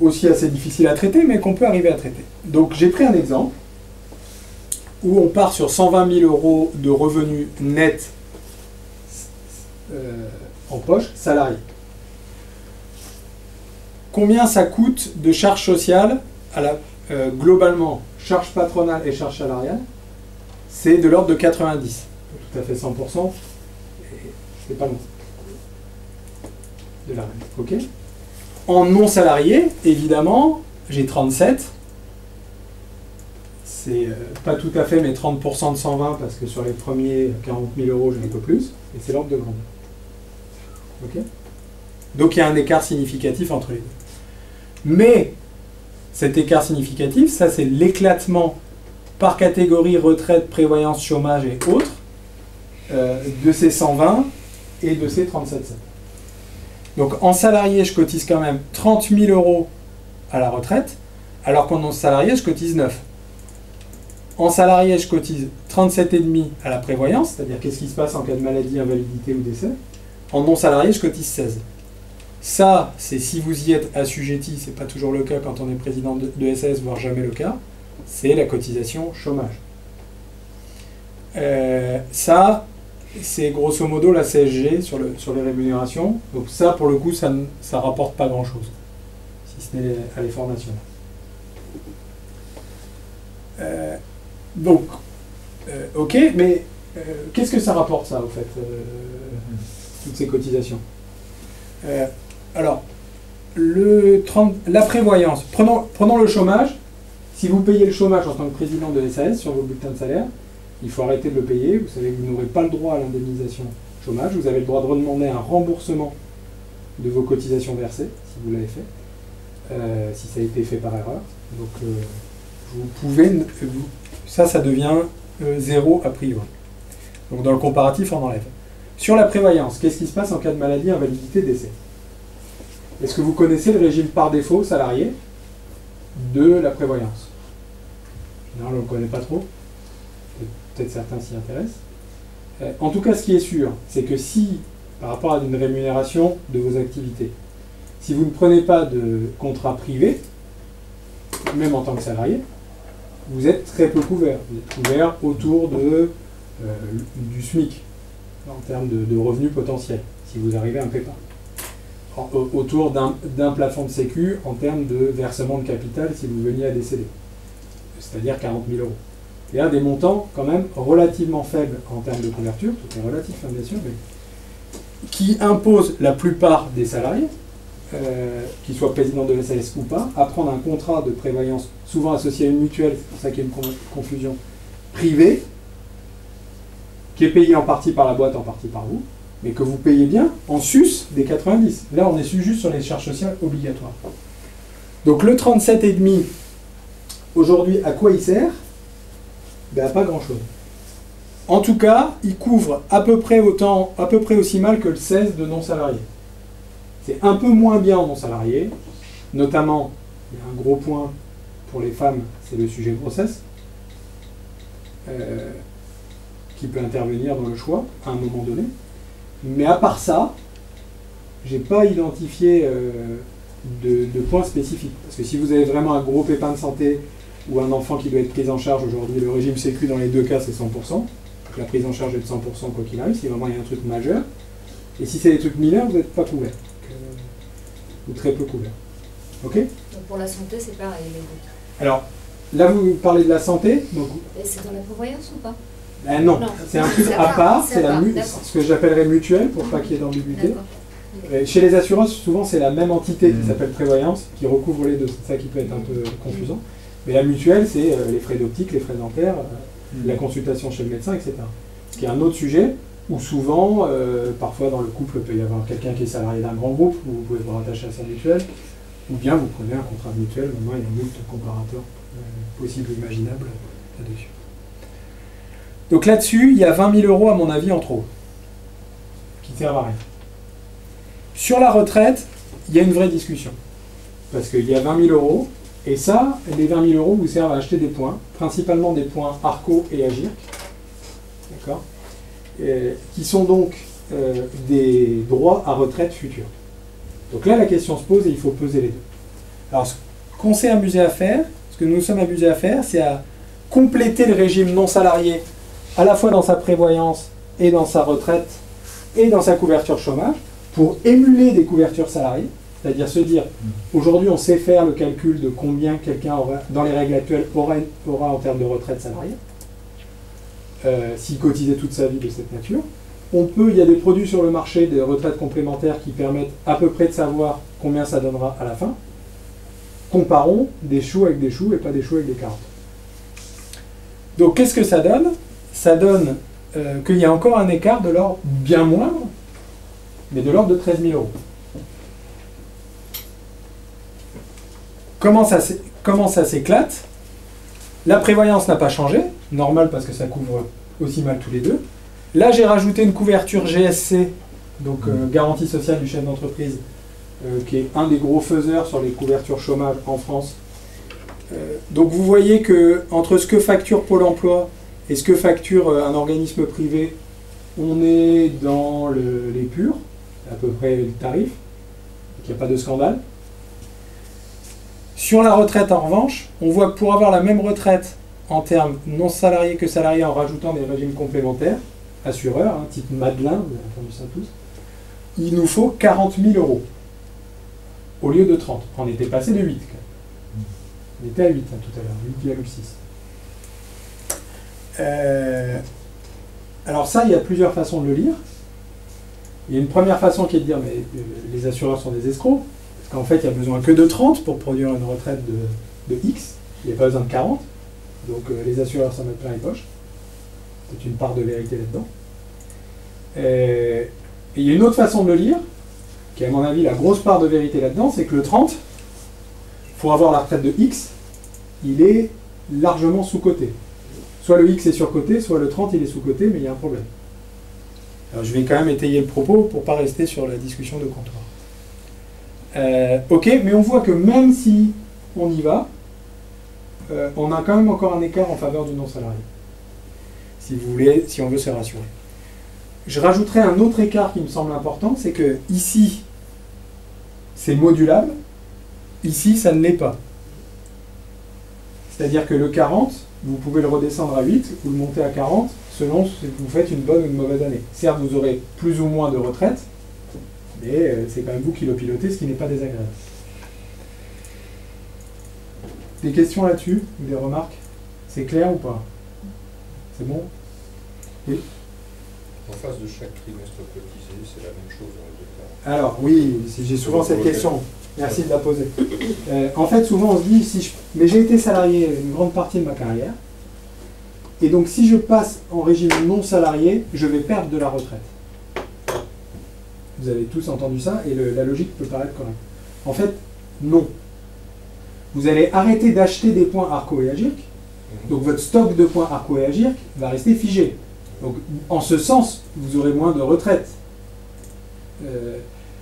aussi assez difficile à traiter, mais qu'on peut arriver à traiter. Donc j'ai pris un exemple où on part sur 120 000 € de revenus nets en poche salarié. Combien ça coûte de charges sociales à la, globalement, charges patronales et charges salariales? C'est de l'ordre de 90. Tout à fait 100%, c'est pas loin de la règle. Ok. En non salarié, évidemment, j'ai 37. C'est pas tout à fait mes 30% de 120 parce que sur les premiers 40 000 € j'ai un peu plus. Et c'est l'ordre de grandeur. Okay. Donc il y a un écart significatif entre les deux. Mais cet écart significatif, ça c'est l'éclatement par catégorie retraite, prévoyance, chômage et autres de ces 120 et de ces 37,7. Donc en salarié, je cotise quand même 30 000 € à la retraite, alors qu'en non salarié, je cotise 9. En salarié, je cotise 37,5 à la prévoyance, c'est-à-dire qu'est-ce qui se passe en cas de maladie, invalidité ou décès. En non salarié, je cotise 16. Ça, c'est si vous y êtes assujetti, c'est pas toujours le cas quand on est président de SAS, voire jamais le cas, c'est la cotisation chômage. Ça, c'est grosso modo la CSG sur les rémunérations. Donc ça, pour le coup, ça ne rapporte pas grand-chose, si ce n'est à l'effort national. Ok, mais qu'est-ce que ça rapporte, ça, au fait, toutes ces cotisations? Alors, la prévoyance. Prenons le chômage. Si vous payez le chômage en tant que président de SAS sur vos bulletins de salaire, il faut arrêter de le payer. Vous savez que vous n'aurez pas le droit à l'indemnisation chômage. Vous avez le droit de redemander un remboursement de vos cotisations versées, si vous l'avez fait, si ça a été fait par erreur. Donc, vous pouvez... Ça devient zéro a priori. Donc, dans le comparatif, on enlève. Sur la prévoyance, qu'est-ce qui se passe en cas de maladie, invalidité, décès? Est-ce que vous connaissez le régime par défaut salarié de la prévoyance? Non, on ne le connaît pas trop. Peut-être certains s'y intéressent. En tout cas, ce qui est sûr, c'est que si, par rapport à une rémunération de vos activités, si vous ne prenez pas de contrat privé, même en tant que salarié, vous êtes très peu couvert. Vous êtes couvert autour du SMIC, en termes de revenus potentiels, si vous arrivez à un PEPA. Autour d'un plafond de sécu en termes de versement de capital si vous veniez à décéder. c'est-à-dire 40 000 €. Et à des montants quand même relativement faibles en termes de couverture, tout est relatif bien sûr, mais qui imposent la plupart des salariés, qu'ils soient présidents de SAS ou pas, à prendre un contrat de prévoyance, souvent associé à une mutuelle, c'est pour ça qu'il y a une confusion, privée, qui est payé en partie par la boîte, en partie par vous, mais que vous payez bien en sus des 90. Là, on est juste sur les charges sociales obligatoires. Donc le 37,5, aujourd'hui, à quoi il sert? Ben, à pas grand-chose. En tout cas, il couvre à peu près autant, à peu près aussi mal que le 16 de non-salarié. C'est un peu moins bien en non-salarié, notamment, il y a un gros point pour les femmes, c'est le sujet grossesse. Qui peut intervenir dans le choix à un moment donné. Mais à part ça, j'ai pas identifié de points spécifiques. Parce que si vous avez vraiment un gros pépin de santé ou un enfant qui doit être pris en charge, aujourd'hui le régime sécu dans les deux cas c'est 100%, donc la prise en charge est de 100% quoi qu'il arrive, si vraiment il y a un truc majeur. Et si c'est des trucs mineurs, vous n'êtes pas couvert. Ou très peu couvert. Ok ? Donc pour la santé, c'est pareil. Alors, là vous parlez de la santé. Donc... c'est dans la prévoyance ou pas? Ben non, c'est un truc à part, c'est ce que j'appellerais mutuelle pour pas qu'il y ait d'ambiguïté. Chez les assurances, souvent c'est la même entité qui s'appelle prévoyance, qui recouvre les deux, c'est ça qui peut être un peu confusant. Mais la mutuelle, c'est les frais d'optique, les frais dentaires, la consultation chez le médecin, etc. Ce qui est un autre sujet où souvent, parfois dans le couple, il peut y avoir quelqu'un qui est salarié d'un grand groupe, où vous pouvez vous rattacher à sa mutuelle, ou bien vous prenez un contrat de mutuelle, au moins il y a un multiple comparateur possible ou imaginable là-dessus. Donc là-dessus, il y a 20 000 € à mon avis en trop, qui ne servent à rien. Sur la retraite, il y a une vraie discussion, parce qu'il y a 20 000 €, et ça, les 20 000 € vous servent à acheter des points, principalement des points ARRCO et AGIRC, d'accord, qui sont donc des droits à retraite futurs. Donc là, la question se pose et il faut peser les deux. Alors, ce qu'on s'est amusé à faire, ce que nous nous sommes amusés à faire, c'est à compléter le régime non salarié à la fois dans sa prévoyance et dans sa retraite et dans sa couverture chômage, pour émuler des couvertures salariées, c'est-à-dire se dire, aujourd'hui on sait faire le calcul de combien quelqu'un dans les règles actuelles aura en termes de retraite salariée, s'il cotisait toute sa vie de cette nature. Il y a des produits sur le marché, des retraites complémentaires qui permettent à peu près de savoir combien ça donnera à la fin. Comparons des choux avec des choux et pas des choux avec des carottes. Donc qu'est-ce que ça donne? Ça donne qu'il y a encore un écart de l'ordre bien moindre, mais de l'ordre de 13 000 €. Comment ça s'éclate? La prévoyance n'a pas changé, normal parce que ça couvre aussi mal tous les deux. Là, j'ai rajouté une couverture GSC, donc garantie sociale du chef d'entreprise, qui est un des gros faiseurs sur les couvertures chômage en France. Donc vous voyez que entre ce que facture Pôle emploi et ce que facture un organisme privé, on est dans les purs, à peu près le tarif, donc il n'y a pas de scandale. Sur la retraite, en revanche, on voit que pour avoir la même retraite en termes non salariés que salariés en rajoutant des régimes complémentaires, assureurs, hein, type Madelin, vous avez entendu ça tous, il nous faut 40 000 € au lieu de 30. On était passé de 8. On était à 8 hein, tout à l'heure, 8,6. Alors ça, il y a plusieurs façons de le lire. Il y a une première façon qui est de dire mais les assureurs sont des escrocs, parce qu'en fait, il n'y a besoin que de 30 pour produire une retraite de X, il n'y a pas besoin de 40, donc les assureurs s'en mettent plein les poches. C'est une part de vérité là-dedans. Et il y a une autre façon de le lire, qui est à mon avis la grosse part de vérité là-dedans, c'est que le 30, pour avoir la retraite de X, il est largement sous-coté. Soit le X est surcoté, soit le 30 il est sous-coté, mais il y a un problème. Alors je vais quand même étayer le propos pour ne pas rester sur la discussion de comptoir. Ok, mais on voit que même si on y va, on a quand même encore un écart en faveur du non-salarié. Si vous voulez, si on veut se rassurer. Je rajouterai un autre écart qui me semble important, c'est que ici, c'est modulable, ici, ça ne l'est pas. C'est-à-dire que le 40, vous pouvez le redescendre à 8 ou le monter à 40 selon si vous faites une bonne ou une mauvaise année. Certes, vous aurez plus ou moins de retraite, mais c'est quand même vous qui le pilotez, ce qui n'est pas désagréable. Des questions là-dessus? Des remarques? C'est clair ou pas? C'est bon? Oui. En face de chaque trimestre cotisé, c'est la même chose dans les deux cas. Alors, oui, j'ai souvent cette question. Merci de la poser. En fait, souvent, on se dit, si je... mais j'ai été salarié une grande partie de ma carrière, et donc si je passe en régime non salarié, je vais perdre de la retraite. Vous avez tous entendu ça, et la logique peut paraître correcte. En fait, non. Vous allez arrêter d'acheter des points ARRCO et AGIRC, donc votre stock de points ARRCO et AGIRC va rester figé. Donc, en ce sens, vous aurez moins de retraite,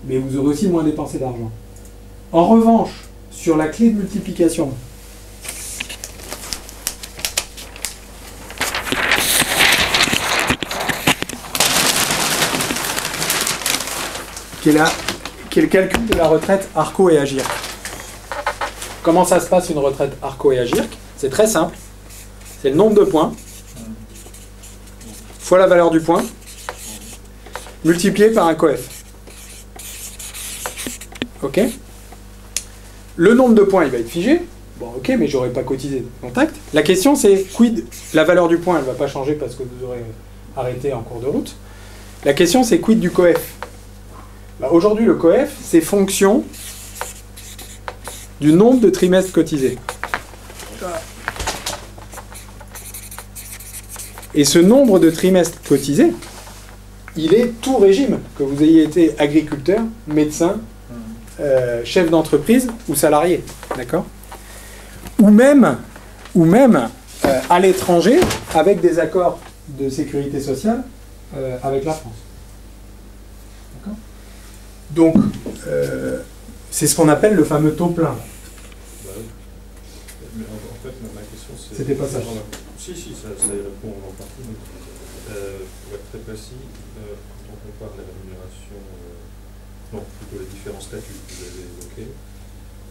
mais vous aurez aussi moins dépensé d'argent. En revanche, sur la clé de multiplication, qui est le calcul de la retraite ARRCO et AGIRC. Comment ça se passe une retraite ARRCO et AGIRC? C'est très simple. C'est le nombre de points fois la valeur du point multiplié par un coef. Ok. Le nombre de points, il va être figé. Bon, ok, mais j'aurais pas cotisé de contact. La question, c'est quid? La valeur du point, elle va pas changer parce que vous aurez arrêté en cours de route. La question, c'est quid du coef? Bah, aujourd'hui, le coef, c'est fonction du nombre de trimestres cotisés. Et ce nombre de trimestres cotisés, il est tout régime, que vous ayez été agriculteur, médecin, chef d'entreprise ou salarié, d'accord? Ou même à l'étranger, avec des accords de sécurité sociale avec la France. D'accord? Donc, c'est ce qu'on appelle le fameux taux plein. Mais en fait, ma question, c'est... C'était pas ça. Si, si, ça y répond en partie. Pour être très précis, quand on compare la rémunération, non, plutôt les différents statuts que vous avez évoqués,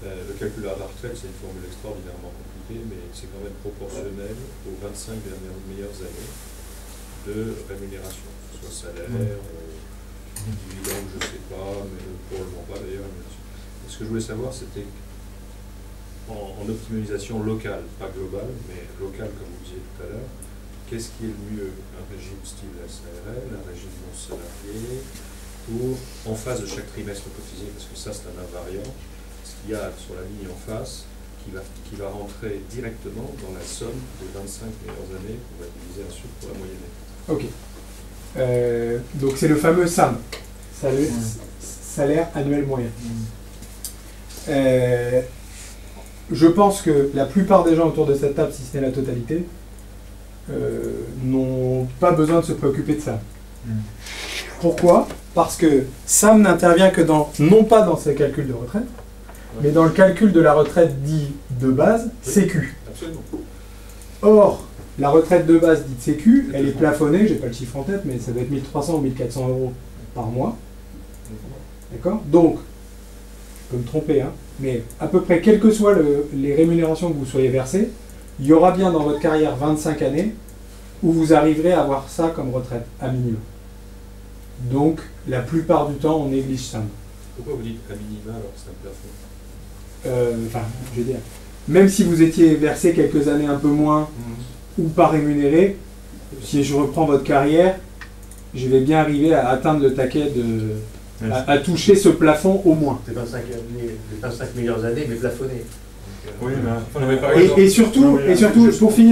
le calcul à la retraite, c'est une formule extraordinairement compliquée, mais c'est quand même proportionnel aux 25 dernières meilleures années de rémunération, soit salaire, dividende, je ne sais pas, mais probablement pas d'ailleurs. Ce que je voulais savoir, c'était... En optimisation locale, pas globale, mais locale comme vous disiez tout à l'heure, qu'est-ce qui est le mieux? Un régime style SARL, un régime non salarié, pour, en face de chaque trimestre cotisé, parce que ça c'est un invariant, ce qu'il y a sur la ligne en face qui va rentrer directement dans la somme des 25 meilleures années qu'on va diviser ensuite pour la moyenne. Ok. Donc c'est le fameux SAM, salaire annuel moyen. Je pense que la plupart des gens autour de cette table, si ce n'est la totalité, n'ont pas besoin de se préoccuper de ça. Pourquoi? Parce que SAM n'intervient que dans, non pas dans ces calculs de retraite, mais dans le calcul de la retraite dit de base, sécu. Absolument. Or, la retraite de base dite sécu, elle est plafonnée, je n'ai pas le chiffre en tête, mais ça doit être 1300 ou 1400 euros par mois. D'accord? Donc, je peux me tromper, hein, mais à peu près, quelles que soient les rémunérations que vous soyez versées, il y aura bien dans votre carrière 25 années où vous arriverez à avoir ça comme retraite, à minima. Donc, la plupart du temps, on néglige ça. Pourquoi vous dites à minima alors que c'est un plafond? Enfin, je veux dire, même si vous étiez versé quelques années un peu moins ou pas rémunéré, si je reprends votre carrière, je vais bien arriver à atteindre le taquet de... À toucher ce plafond au moins. Les 25 meilleures années, mais plafonnées. Oui, et surtout,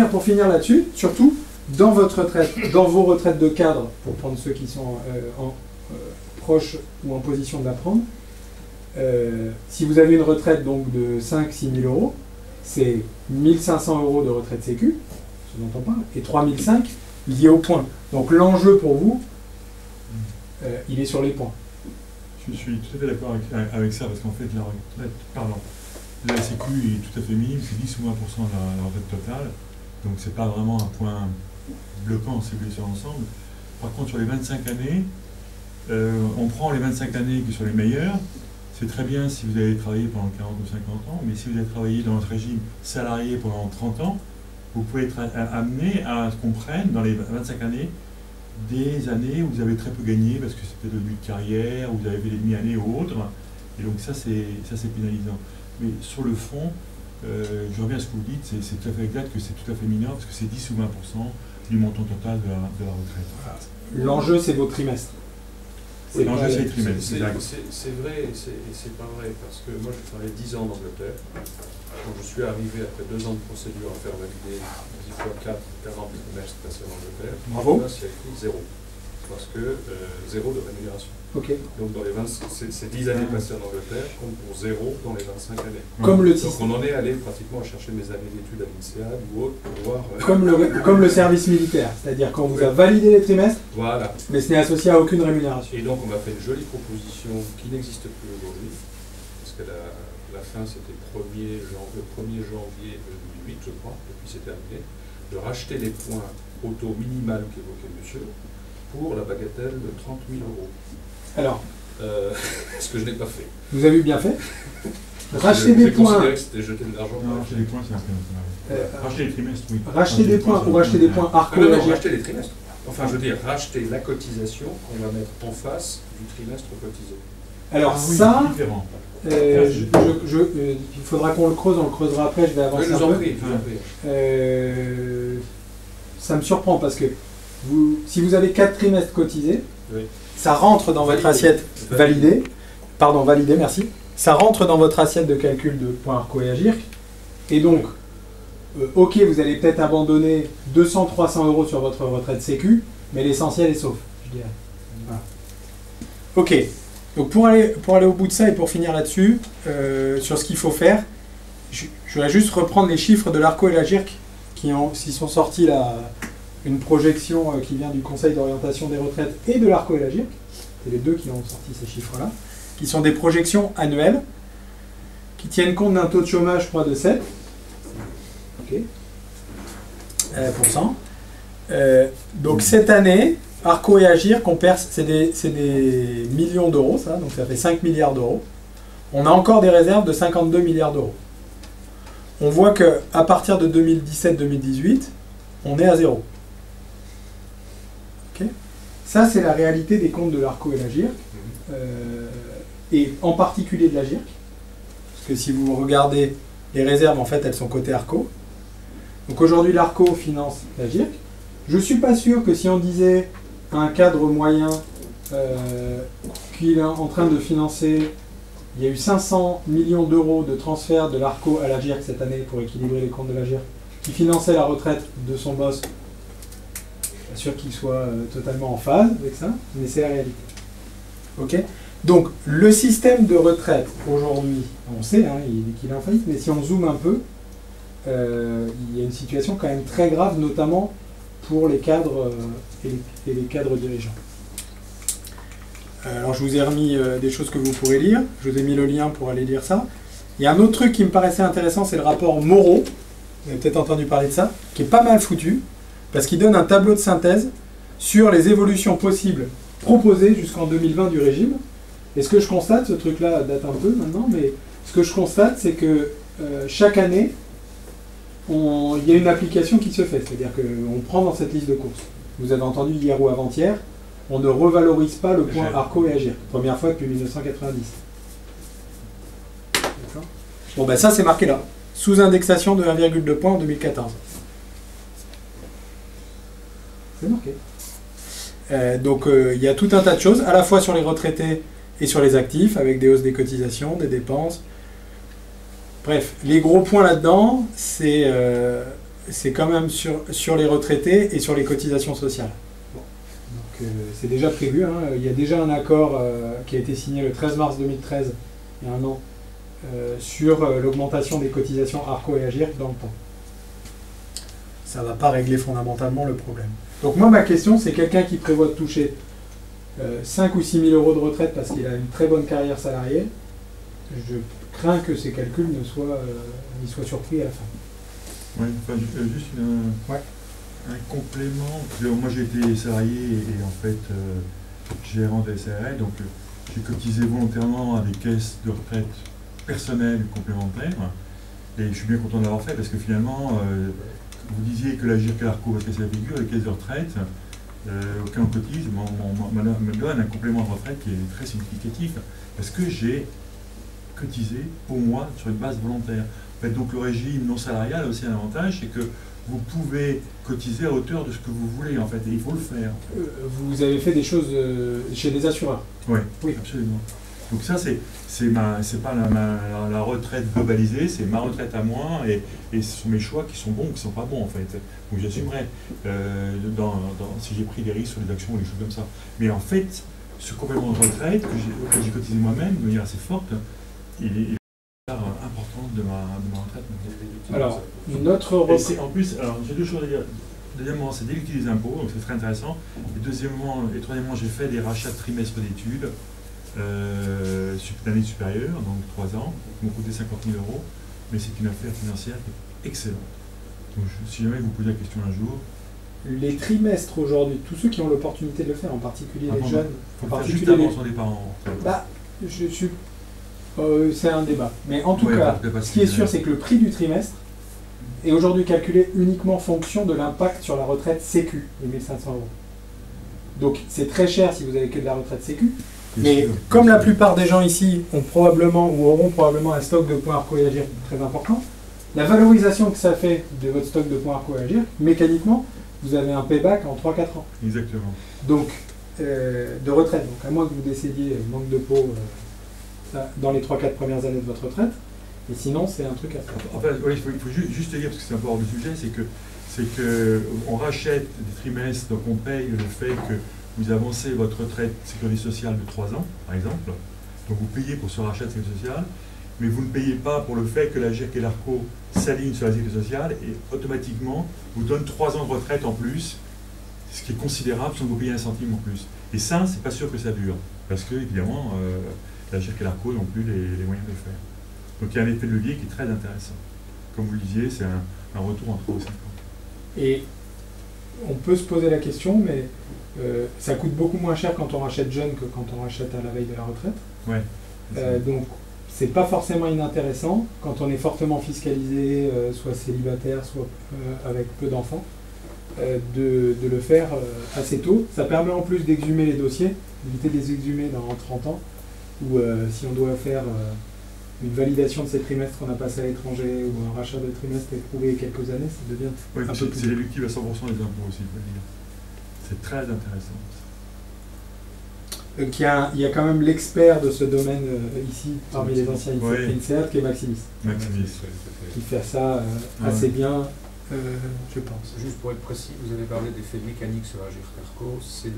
pour finir là-dessus, surtout, dans votre retraite, dans vos retraites de cadre, pour prendre ceux qui sont proches ou en position d'apprendre, si vous avez une retraite donc de 5-6 000 euros, c'est 1500 euros de retraite sécu, ce dont on parle, et 3005 liés aux points. Donc l'enjeu pour vous, il est sur les points. Je suis tout à fait d'accord avec ça, parce qu'en fait, la retraite, la sécu est tout à fait minime, c'est 10 ou 20% de la retraite totale, donc c'est pas vraiment un point bloquant, c'est blessé ensemble. Par contre, sur les 25 années, on prend les 25 années qui sont les meilleures, c'est très bien si vous avez travaillé pendant 40 ou 50 ans, mais si vous avez travaillé dans notre régime salarié pendant 30 ans, vous pouvez être amené à ce qu'on prenne dans les 25 années des années où vous avez très peu gagné parce que c'était le début de carrière, où vous avez fait des demi-années ou autres, et donc ça c'est pénalisant. Mais sur le fond, je reviens à ce que vous dites, c'est tout à fait exact que c'est tout à fait mineur, parce que c'est 10 ou 20% du montant total de la retraite. Voilà. L'enjeu, c'est vos trimestres. Oui, l'enjeu, c'est les trimestres. C'est vrai et c'est pas vrai, parce que moi, je travaillais 10 ans en Angleterre. Quand je suis arrivé, après 2 ans de procédure, à faire valider 10 fois 4, 40 trimestres passés en Angleterre, bravo. Là, c'est écrit 0. Parce que 0 de rémunération. Okay. Donc dans les 20, ces 10 années passées en Angleterre comptent pour 0 dans les 25 années. Comme le donc on en est allé pratiquement à chercher mes années d'études à l'INSEAD ou autre pour voir... Comme le service militaire, c'est-à-dire quand on vous a validé les trimestres, voilà. Mais ce n'est associé à aucune rémunération. Et donc on m'a fait une jolie proposition qui n'existe plus aujourd'hui, parce que la fin c'était le 1er janvier 2008 je crois, depuis c'est terminé, de racheter les points au taux minimal qu'évoquait monsieur, pour la bagatelle de 30 000 €. Alors, ce que je n'ai pas fait. Vous avez bien fait. Racheter des points. C'était jeter de l'argent. Racheter des points, c'est un peu. Racheter des trimestres, oui. Racheter des points ou racheter des points ARRCO. Racheter des trimestres. Enfin, je veux dire, racheter la cotisation qu'on va mettre en face du trimestre cotisé. Alors ça, il faudra qu'on le creuse, on le creusera après. Je vais avancer un peu. Ça me surprend parce que si vous avez 4 trimestres cotisés, oui. Ça rentre dans votre assiette validée, pardon, validée, merci, ça rentre dans votre assiette de calcul de points ARRCO et AGIRC, et donc, ok, vous allez peut-être abandonner 200-300 € sur votre retraite sécu, mais l'essentiel est sauf, je dirais. Voilà. Ok, donc pour aller au bout de ça et pour finir là-dessus, sur ce qu'il faut faire, je vais juste reprendre les chiffres de l'ARRCO et l'AGIRC qui sont sortis là... Une projection qui vient du Conseil d'orientation des retraites et de l'ARRCO et l'AGIRC, c'est les deux qui ont sorti ces chiffres-là, qui sont des projections annuelles, qui tiennent compte d'un taux de chômage, je crois, de 7%, okay. Donc cette année, ARRCO et AGIRC, c'est des millions d'euros, ça, donc ça fait 5 milliards d'euros. On a encore des réserves de 52 milliards d'euros. On voit qu'à partir de 2017-2018, on est à zéro. Ça, c'est la réalité des comptes de l'ARRCO et l'AGIRC, et en particulier de l'AGIRC, parce que si vous regardez les réserves, en fait, elles sont côté ARRCO. Donc aujourd'hui, l'ARRCO finance l'AGIRC. Je ne suis pas sûr que si on disait à un cadre moyen qu'il est en train de financer, il y a eu 500 millions d'euros de transfert de l'ARRCO à l'AGIRC cette année pour équilibrer les comptes de l'AGIRC, qui finançait la retraite de son boss. Sûr qu'il soit totalement en phase avec ça, mais c'est la réalité. Ok. Donc, le système de retraite, aujourd'hui, on sait hein, qu'il est en faillite, mais si on zoome un peu, il y a une situation quand même très grave, notamment pour les cadres et les cadres dirigeants. Alors, je vous ai remis des choses que vous pourrez lire. Je vous ai mis le lien pour aller lire ça. Il y a un autre truc qui me paraissait intéressant, c'est le rapport Moreau. Vous avez peut-être entendu parler de ça, qui est pas mal foutu, parce qu'il donne un tableau de synthèse sur les évolutions possibles proposées jusqu'en 2020 du régime. Et ce que je constate, ce truc-là date un peu maintenant, mais ce que je constate, c'est que chaque année, il y a une application qui se fait. C'est-à-dire qu'on prend dans cette liste de courses. Vous avez entendu hier ou avant-hier, on ne revalorise pas le point ARRCO et AGIRC. Première fois depuis 1990. D'accord ? Bon, ben ça, c'est marqué là. Sous-indexation de 1,2 point en 2014. C'est marqué. Donc il y a tout un tas de choses, à la fois sur les retraités et sur les actifs, avec des hausses des cotisations, des dépenses. Bref, les gros points là-dedans, c'est quand même sur les retraités et sur les cotisations sociales. Bon. Donc c'est déjà prévu, hein. Il y a déjà un accord qui a été signé le 13 mars 2013, il y a un an, sur l'augmentation des cotisations ARRCO et AGIRC dans le temps. Ça ne va pas régler fondamentalement le problème. Donc moi, ma question, c'est quelqu'un qui prévoit de toucher 5 ou 6 000 euros de retraite parce qu'il a une très bonne carrière salariée, je crains que ses calculs ne soient, soient surpris à la fin. Oui, enfin, juste un complément. Alors, moi, j'ai été salarié et en fait, gérant de SARL, donc j'ai cotisé volontairement à des caisses de retraite personnelles complémentaires et je suis bien content de l'avoir fait parce que finalement... vous disiez que l'AGIRC et l'ARRCO parce que c'est la figure, les caisses de retraite, auquel on cotise, me donne un complément de retraite qui est très significatif, parce que j'ai cotisé, pour moi, sur une base volontaire. Donc le régime non salarial a aussi un avantage, c'est que vous pouvez cotiser à hauteur de ce que vous voulez, en fait, et il faut le faire. Vous avez fait des choses chez des assureurs. Oui, oui, absolument. Donc ça, c'est pas la retraite globalisée, c'est ma retraite à moi, et ce sont mes choix qui sont bons ou qui sont pas bons, en fait. Donc j'assumerai si j'ai pris des risques sur les actions ou des choses comme ça. Mais en fait, ce complément de retraite que j'ai cotisé moi-même, de manière assez forte, il est importante de ma retraite. Alors, notre retraite... En plus, j'ai deux choses à dire. Deuxièmement, c'est déduire les impôts, donc c'est très intéressant. Et deuxièmement, et troisièmement, j'ai fait des rachats de trimestres d'études d'année supérieure, donc 3 ans, qui m'ont coûté 50 000 €, mais c'est une affaire financière excellente. Donc, si jamais vous posez la question un jour... Les trimestres aujourd'hui, tous ceux qui ont l'opportunité de le faire, en particulier les jeunes... Faut en particulier juste avant les parents. Bah, je suis... c'est un débat. Mais en tout cas, ce qui est sûr, c'est que le prix du trimestre est aujourd'hui calculé uniquement en fonction de l'impact sur la retraite sécu, les 1 500 €. Donc c'est très cher si vous avez que de la retraite sécu. Mais comme la plupart des gens ici ont probablement ou auront probablement un stock de points ARRCO et AGIRC très important, la valorisation que ça fait de votre stock de points ARRCO et AGIRC, mécaniquement, vous avez un payback en 3-4 ans. Exactement. Donc, de retraite. Donc à moins que vous décédiez manque de peau... dans les 3-4 premières années de votre retraite, et sinon c'est un truc à faire. En fait, oui, il faut juste dire, parce que c'est un peu hors du sujet, c'est que on rachète des trimestres, donc on paye le fait que vous avancez votre retraite sécurité sociale de 3 ans, par exemple, donc vous payez pour ce rachat de sécurité sociale, mais vous ne payez pas pour le fait que la GERC et l'ARRCO s'alignent sur la sécurité sociale, et automatiquement vous donne 3 ans de retraite en plus, ce qui est considérable sans que vous payez un centime en plus. Et ça, c'est pas sûr que ça dure, parce que, évidemment, la GIRC et l'ARRCO n'ont plus les moyens de le faire. Donc il y a un effet de levier qui est très intéressant. Comme vous le disiez, c'est un retour en 3 ou 5 ans. Et on peut se poser la question, mais ça coûte beaucoup moins cher quand on rachète jeune que quand on rachète à la veille de la retraite. Ouais, donc c'est pas forcément inintéressant quand on est fortement fiscalisé, soit célibataire, soit avec peu d'enfants, de le faire assez tôt. Ça permet en plus d'exhumer les dossiers, d'éviter de les exhumer dans 30 ans. Ou si on doit faire une validation de ces trimestres qu'on a passé à l'étranger, ou un rachat de trimestres éprouvé quelques années, ça devient un peu plus... C'est déductible à 100% des impôts aussi, je veux dire. C'est très intéressant. Il y a quand même l'expert de ce domaine ici, parmi les anciens INSEAD, qui est Maximis. Maximis, oui. Qui fait ça assez bien, je pense. Juste pour être précis, vous avez parlé d'effet mécanique sur AGIRC-ARRCO, c'est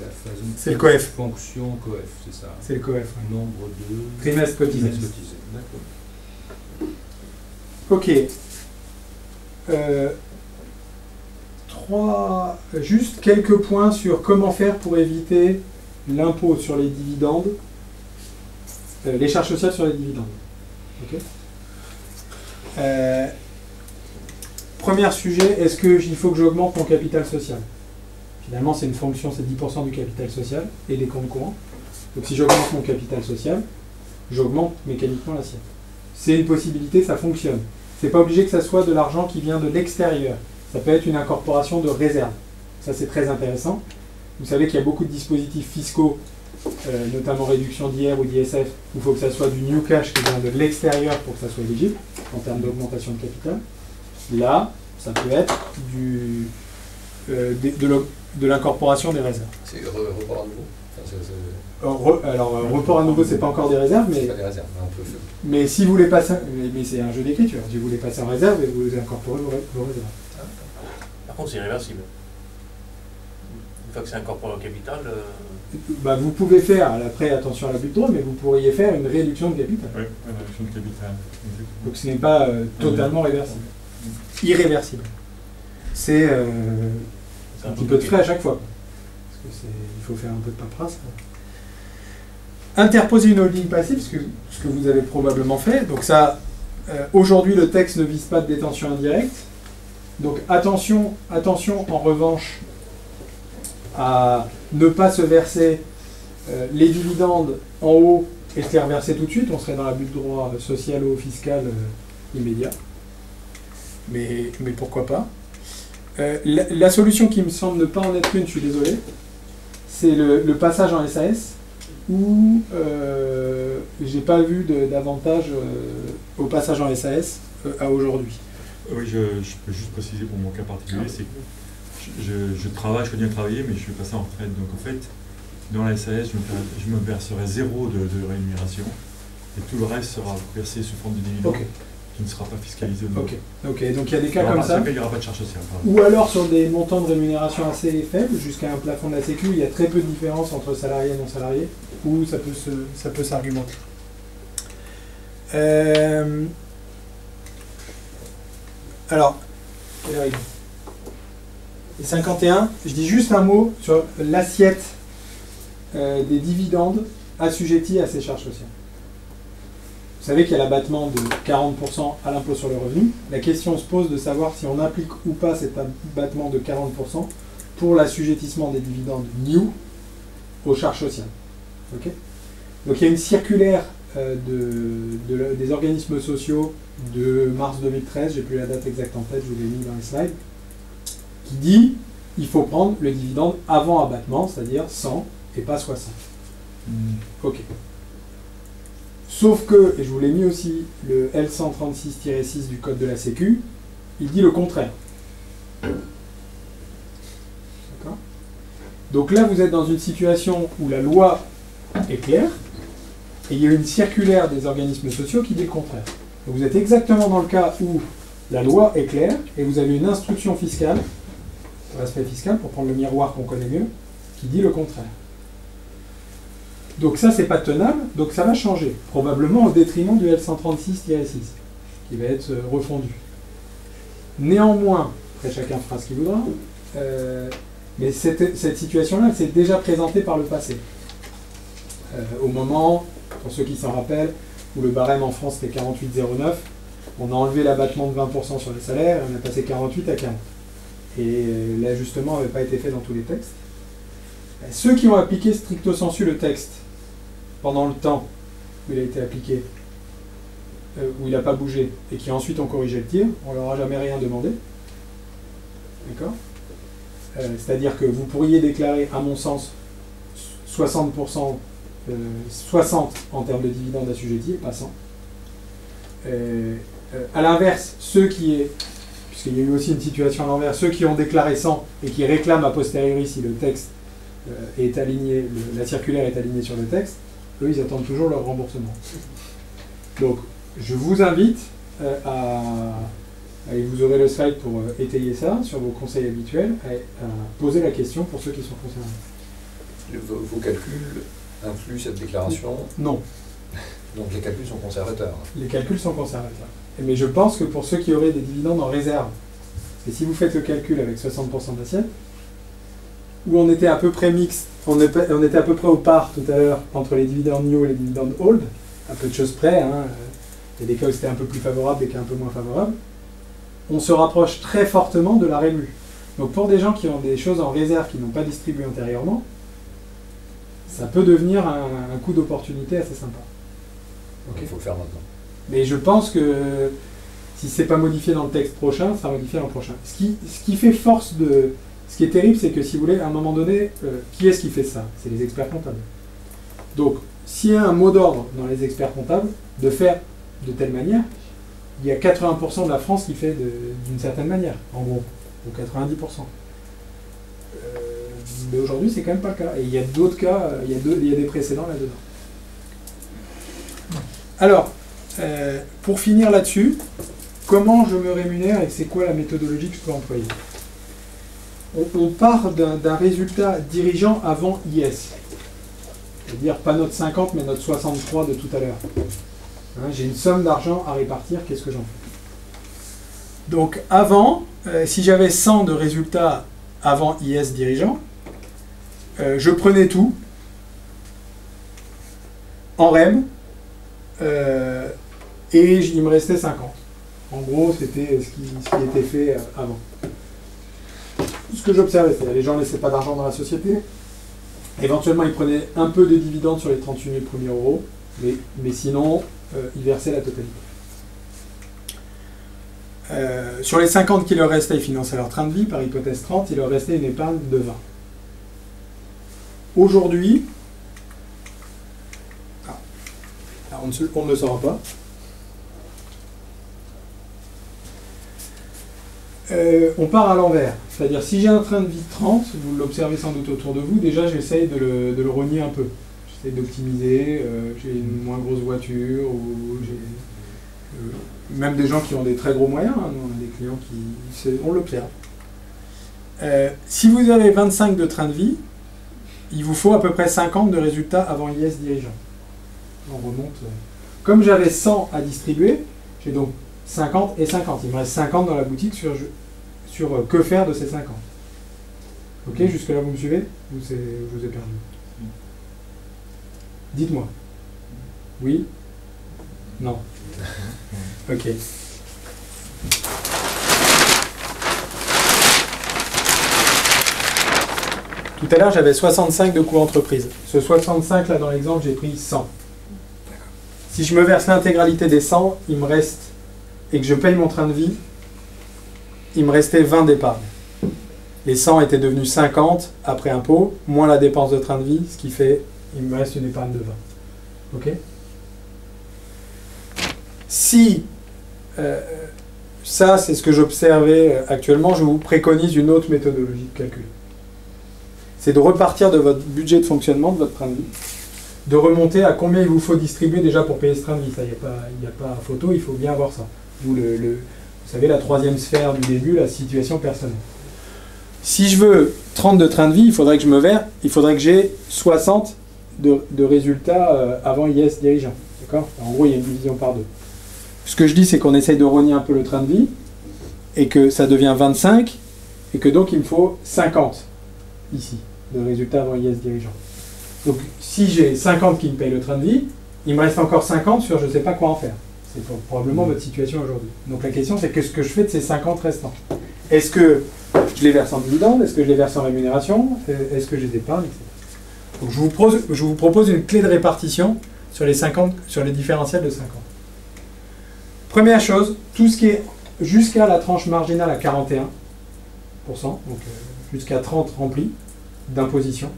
la phase... C'est le COEF. Fonction COEF, c'est ça. C'est le COEF. Ouais. Nombre de... Trimestres cotisés. D'accord. Ok. Juste quelques points sur comment faire pour éviter l'impôt sur les dividendes, les charges sociales sur les dividendes. Ok. Premier sujet, est-ce qu'il faut que j'augmente mon capital social? Finalement, c'est une fonction, c'est 10% du capital social et des comptes courants. Donc si j'augmente mon capital social, j'augmente mécaniquement l'assiette. C'est une possibilité, ça fonctionne. C'est pas obligé que ça soit de l'argent qui vient de l'extérieur. Ça peut être une incorporation de réserve. Ça, c'est très intéressant. Vous savez qu'il y a beaucoup de dispositifs fiscaux, notamment réduction d'IR ou d'ISF, où il faut que ça soit du new cash qui vient de l'extérieur pour que ça soit éligible en termes d'augmentation de capital. Là, ça peut être de l'incorporation des réserves. C'est report à nouveau, report à nouveau, c'est pas encore des réserves, mais, pas des réserves, mais, on peut faire. Mais si vous voulez passer, mais c'est un jeu d'écriture, si vous les passez en réserve et vous les incorporez vos réserves. Par contre, c'est réversible. Une fois que c'est incorporé au capital... Bah, vous pouvez faire, après attention à l'abus de droit, mais vous pourriez faire une réduction de capital. Oui, une réduction de capital. Donc ce n'est pas totalement réversible. Irréversible. C'est un petit peu de frais à chaque fois. Parce que il faut faire un peu de paperasse. Interposer une holding passive, ce que vous avez probablement fait. Donc ça, aujourd'hui, le texte ne vise pas de détention indirecte. Donc attention en revanche à ne pas se verser les dividendes en haut et se les reverser tout de suite. On serait dans l'abus de droit socialo-fiscal immédiat. Mais pourquoi pas. La solution qui me semble ne pas en être une, je suis désolé, c'est le passage en SAS, où j'ai pas vu d'avantage au passage en SAS, à aujourd'hui. Oui, je peux juste préciser pour mon cas particulier, c'est que je travaille, je connais travailler, mais je suis passé en retraite. Donc en fait, dans la SAS, je me verserai zéro de rémunération et tout le reste sera versé sous forme de dividende. Okay. Qui ne sera pas fiscalisé. Ok, donc il y a des cas comme ça. Il n'y aura pas de charge sociale. Ou alors sur des montants de rémunération assez faibles, jusqu'à un plafond de la Sécu, il y a très peu de différence entre salarié et non salarié, ou ça peut s'argumenter. Alors, et 51, je dis juste un mot sur l'assiette des dividendes assujettis à ces charges sociales. Vous savez qu'il y a l'abattement de 40% à l'impôt sur le revenu. La question se pose de savoir si on applique ou pas cet abattement de 40% pour l'assujettissement des dividendes new aux charges sociales. Okay, donc il y a une circulaire des organismes sociaux de mars 2013, j'ai plus la date exacte en tête, je vous l'ai mis dans les slides, qui dit qu'il faut prendre le dividende avant abattement, c'est-à-dire 100 et pas 60. Ok. Sauf que, et je vous l'ai mis aussi, le L136-6 du code de la Sécu, il dit le contraire. D'accord ? Donc là, vous êtes dans une situation où la loi est claire, et il y a une circulaire des organismes sociaux qui dit le contraire. Donc vous êtes exactement dans le cas où la loi est claire, et vous avez une instruction fiscale, l'aspect fiscal, pour prendre le miroir qu'on connaît mieux, qui dit le contraire. Donc ça, c'est pas tenable, donc ça va changer, probablement au détriment du L136-6, qui va être refondu. Néanmoins, après chacun fera ce qu'il voudra, mais cette situation-là, elle s'est déjà présentée par le passé. Au moment, pour ceux qui s'en rappellent, où le barème en France était 48,09, on a enlevé l'abattement de 20% sur les salaires, et on a passé 48 à 40. Et l'ajustement n'avait pas été fait dans tous les textes. Ceux qui ont appliqué stricto sensu le texte, pendant le temps où il a été appliqué, où il n'a pas bougé, et qui ensuite ont corrigé le tir, on ne leur a jamais rien demandé. D'accord ? C'est-à-dire que vous pourriez déclarer, à mon sens, 60 en termes de dividendes assujettis, et pas 100. À l'inverse, ceux qui, puisqu'il y a eu aussi une situation à l'envers, ceux qui ont déclaré 100 et qui réclament a posteriori si le texte est aligné, la circulaire est alignée sur le texte, eux, ils attendent toujours leur remboursement. Donc, je vous invite et vous aurez le slide pour étayer ça, sur vos conseils habituels, à poser la question pour ceux qui sont concernés. Vos calculs incluent cette déclaration? Non. Donc les calculs sont conservateurs? Les calculs sont conservateurs. Mais je pense que pour ceux qui auraient des dividendes en réserve, et si vous faites le calcul avec 60% d'assiette, où on était à peu près mixte, on était à peu près au par tout à l'heure entre les dividendes new et les dividendes old, à peu de choses près, hein. Il y a des cas où c'était un peu plus favorable, des cas un peu moins favorable, on se rapproche très fortement de la rému. Donc pour des gens qui ont des choses en réserve, qui n'ont pas distribué antérieurement, ça peut devenir un coup d'opportunité assez sympa. Okay. Il faut le faire maintenant. Mais je pense que si c'est pas modifié dans le texte prochain, ça sera modifié l'an prochain. Ce qui fait force de... Ce qui est terrible, c'est que si vous voulez, à un moment donné, qui est-ce qui fait ça? C'est les experts comptables. Donc, s'il y a un mot d'ordre dans les experts comptables, de faire de telle manière, il y a 80% de la France qui fait d'une certaine manière, en gros, ou 90%. Mais aujourd'hui, c'est quand même pas le cas. Et il y a d'autres cas, il y a des précédents là-dedans. Alors, pour finir là-dessus, comment je me rémunère et c'est quoi la méthodologie que je peux employer? On part d'un résultat dirigeant avant IS. C'est-à-dire pas notre 50, mais notre 63 de tout à l'heure. Hein, j'ai une somme d'argent à répartir, qu'est-ce que j'en fais? Donc avant, si j'avais 100 de résultats avant IS dirigeant, je prenais tout, en REM, et il me restait 50. En gros, c'était ce qui était fait avant. Ce que j'observais, c'est que les gens ne laissaient pas d'argent dans la société. Éventuellement, ils prenaient un peu de dividendes sur les 38 000 premiers euros, mais sinon, ils versaient la totalité. Sur les 50 qui leur restaient, ils finançaient leur train de vie. Par hypothèse 30, il leur restait une épargne de 20. Aujourd'hui, on ne le saura pas. on part à l'envers. C'est-à-dire, si j'ai un train de vie de 30, vous l'observez sans doute autour de vous, déjà j'essaye de le rogner un peu. J'essaye d'optimiser, j'ai une moins grosse voiture, ou j'ai même des gens qui ont des très gros moyens, hein, on a des clients qui... on l'observe. Si vous avez 25 de train de vie, il vous faut à peu près 50 de résultats avant IS dirigeant. On remonte. Comme j'avais 100 à distribuer, j'ai donc 50 et 50. Il me reste 50 dans la boutique sur que faire de ces 50. Ok, jusque-là, vous me suivez? Ou je vous ai perdu? Dites-moi. Oui? Non? Ok. Tout à l'heure, j'avais 65 de coûts entreprise. Ce 65, là, dans l'exemple, j'ai pris 100. Si je me verse l'intégralité des 100, il me reste, et que je paye mon train de vie, il me restait 20 d'épargne. Les 100 étaient devenus 50 après impôt, moins la dépense de train de vie, ce qui fait, il me reste une épargne de 20. Ok? Si, ça c'est ce que j'observais actuellement, je vous préconise une autre méthodologie de calcul. C'est de repartir de votre budget de fonctionnement, de votre train de vie, de remonter à combien il vous faut distribuer déjà pour payer ce train de vie. Ça, il n'y a pas photo, il faut bien voir ça. D'où vous savez, la troisième sphère du début, la situation personnelle. Si je veux 30 de train de vie, il faudrait que je me verse, il faudrait que j'ai 60 de résultats avant IS dirigeant. D'accord? En gros, il y a une division par deux. Ce que je dis, c'est qu'on essaye de rogner un peu le train de vie, et que ça devient 25, et que donc il me faut 50, ici, de résultats avant IS dirigeant. Donc, si j'ai 50 qui me payent le train de vie, il me reste encore 50 sur je ne sais pas quoi en faire. C'est probablement votre situation aujourd'hui. Donc, la question, c'est qu'est-ce que je fais de ces 50 restants? Est-ce que je les verse en dividende? Est-ce que je les verse en rémunération? Est-ce que je les épargne? Donc, je vous propose une clé de répartition sur les 50, sur les différentiels de 50. Première chose, tout ce qui est jusqu'à la tranche marginale à 41%, donc jusqu'à 30 remplis d'imposition,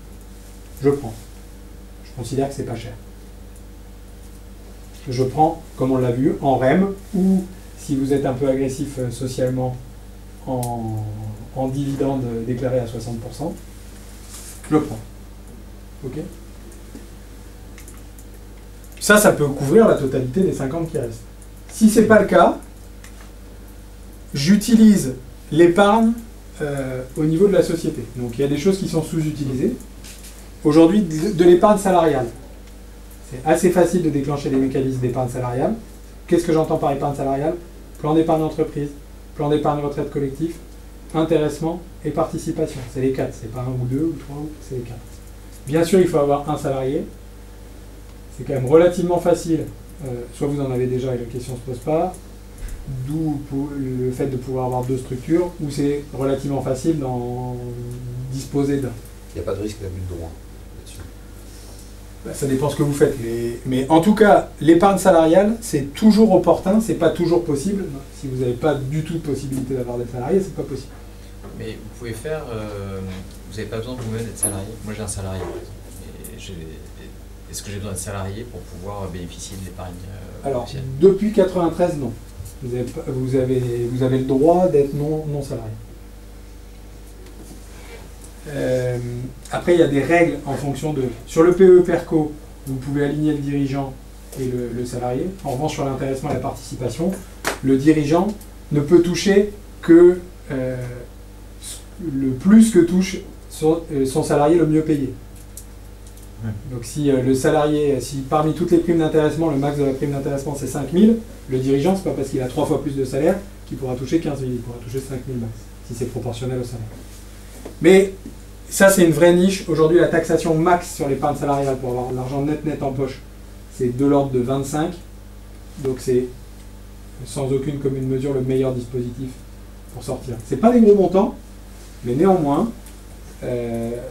je prends. Je considère que c'est pas cher. Je prends, comme on l'a vu, en REM, ou si vous êtes un peu agressif socialement, en dividende déclaré à 60%, je le prends. Ok? Ça peut couvrir la totalité des 50 qui restent. Si ce n'est pas le cas, j'utilise l'épargne au niveau de la société. Donc il y a des choses qui sont sous-utilisées. Aujourd'hui, de l'épargne salariale. C'est assez facile de déclencher des mécanismes d'épargne salariale. Qu'est-ce que j'entends par épargne salariale? Plan d'épargne entreprise, plan d'épargne retraite collectif, intéressement et participation. C'est les 4, c'est pas un ou deux ou trois, c'est les 4. Bien sûr, il faut avoir un salarié. C'est quand même relativement facile. Soit vous en avez déjà et la question ne se pose pas, d'où le fait de pouvoir avoir deux structures, où c'est relativement facile d'en disposer d'un. Il n'y a pas de risque d'abus de droit. Ça dépend ce que vous faites. Mais en tout cas, l'épargne salariale, c'est toujours opportun, c'est pas toujours possible. Si vous n'avez pas du tout de possibilité d'avoir des salariés, c'est pas possible. Mais vous pouvez faire... vous n'avez pas besoin de vous-même d'être salarié. Moi, j'ai un salarié, par exemple. Est-ce que j'ai besoin d'être salarié pour pouvoir bénéficier de l'épargne Alors, depuis 1993, non. Vous avez le droit d'être non salarié. Après, il y a des règles en fonction de... Sur le PE PERCO, vous pouvez aligner le dirigeant et le salarié. En revanche, sur l'intéressement et la participation, le dirigeant ne peut toucher que le plus que touche son salarié le mieux payé. Ouais. Donc si le salarié, si parmi toutes les primes d'intéressement, le max de la prime d'intéressement c'est 5000, le dirigeant, c'est pas parce qu'il a 3 fois plus de salaire qu'il pourra toucher 15 000, il pourra toucher 5000 max, si c'est proportionnel au salaire. Mais ça, c'est une vraie niche. Aujourd'hui, la taxation max sur l'épargne salariale pour avoir l'argent net en poche, c'est de l'ordre de 25. Donc c'est, sans aucune commune mesure, le meilleur dispositif pour sortir. C'est pas des gros montants, mais néanmoins,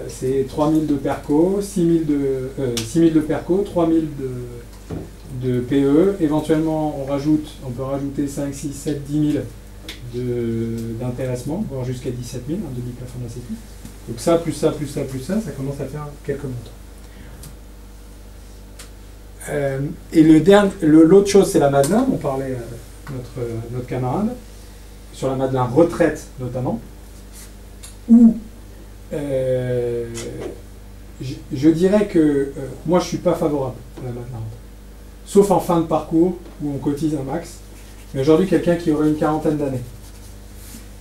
c'est 3000 de PERCO, 6000 de PERCO, 3000 de PE. Éventuellement, on peut rajouter 5, 6, 7, 10 000 d'intéressement, voire jusqu'à 17 000, un demi plafond de la sécu. Donc ça, plus ça, plus ça, plus ça, ça commence à faire quelques montants. Et l'autre chose, c'est la Madelin, on parlait notre camarade. sur la Madelin retraite notamment, où je dirais que moi je ne suis pas favorable à la Madelin, sauf en fin de parcours où on cotise un max. Mais aujourd'hui, quelqu'un qui aurait une quarantaine d'années,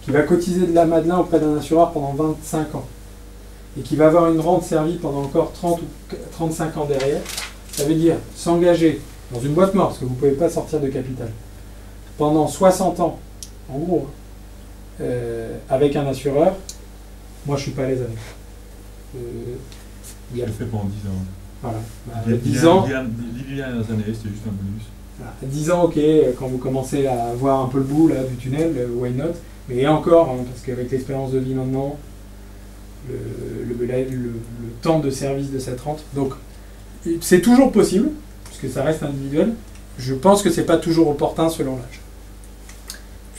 qui va cotiser de la Madelin auprès d'un assureur pendant 25 ans, et qui va avoir une rente servie pendant encore 30 ou 35 ans derrière, ça veut dire s'engager dans une boîte morte, parce que vous ne pouvez pas sortir de capital, pendant 60 ans, en gros, avec un assureur, moi je ne suis pas à l'aise avec. Il le fait pendant 10 ans. Voilà. Bah, 10 ans. Il y a des années, c'était juste un bonus. Voilà. 10 ans, ok, quand vous commencez à voir un peu le bout là, du tunnel, why not? Mais encore, hein, parce qu'avec l'expérience de vie maintenant, le temps de service de cette rente, donc c'est toujours possible, puisque ça reste individuel, je pense que c'est pas toujours opportun selon l'âge.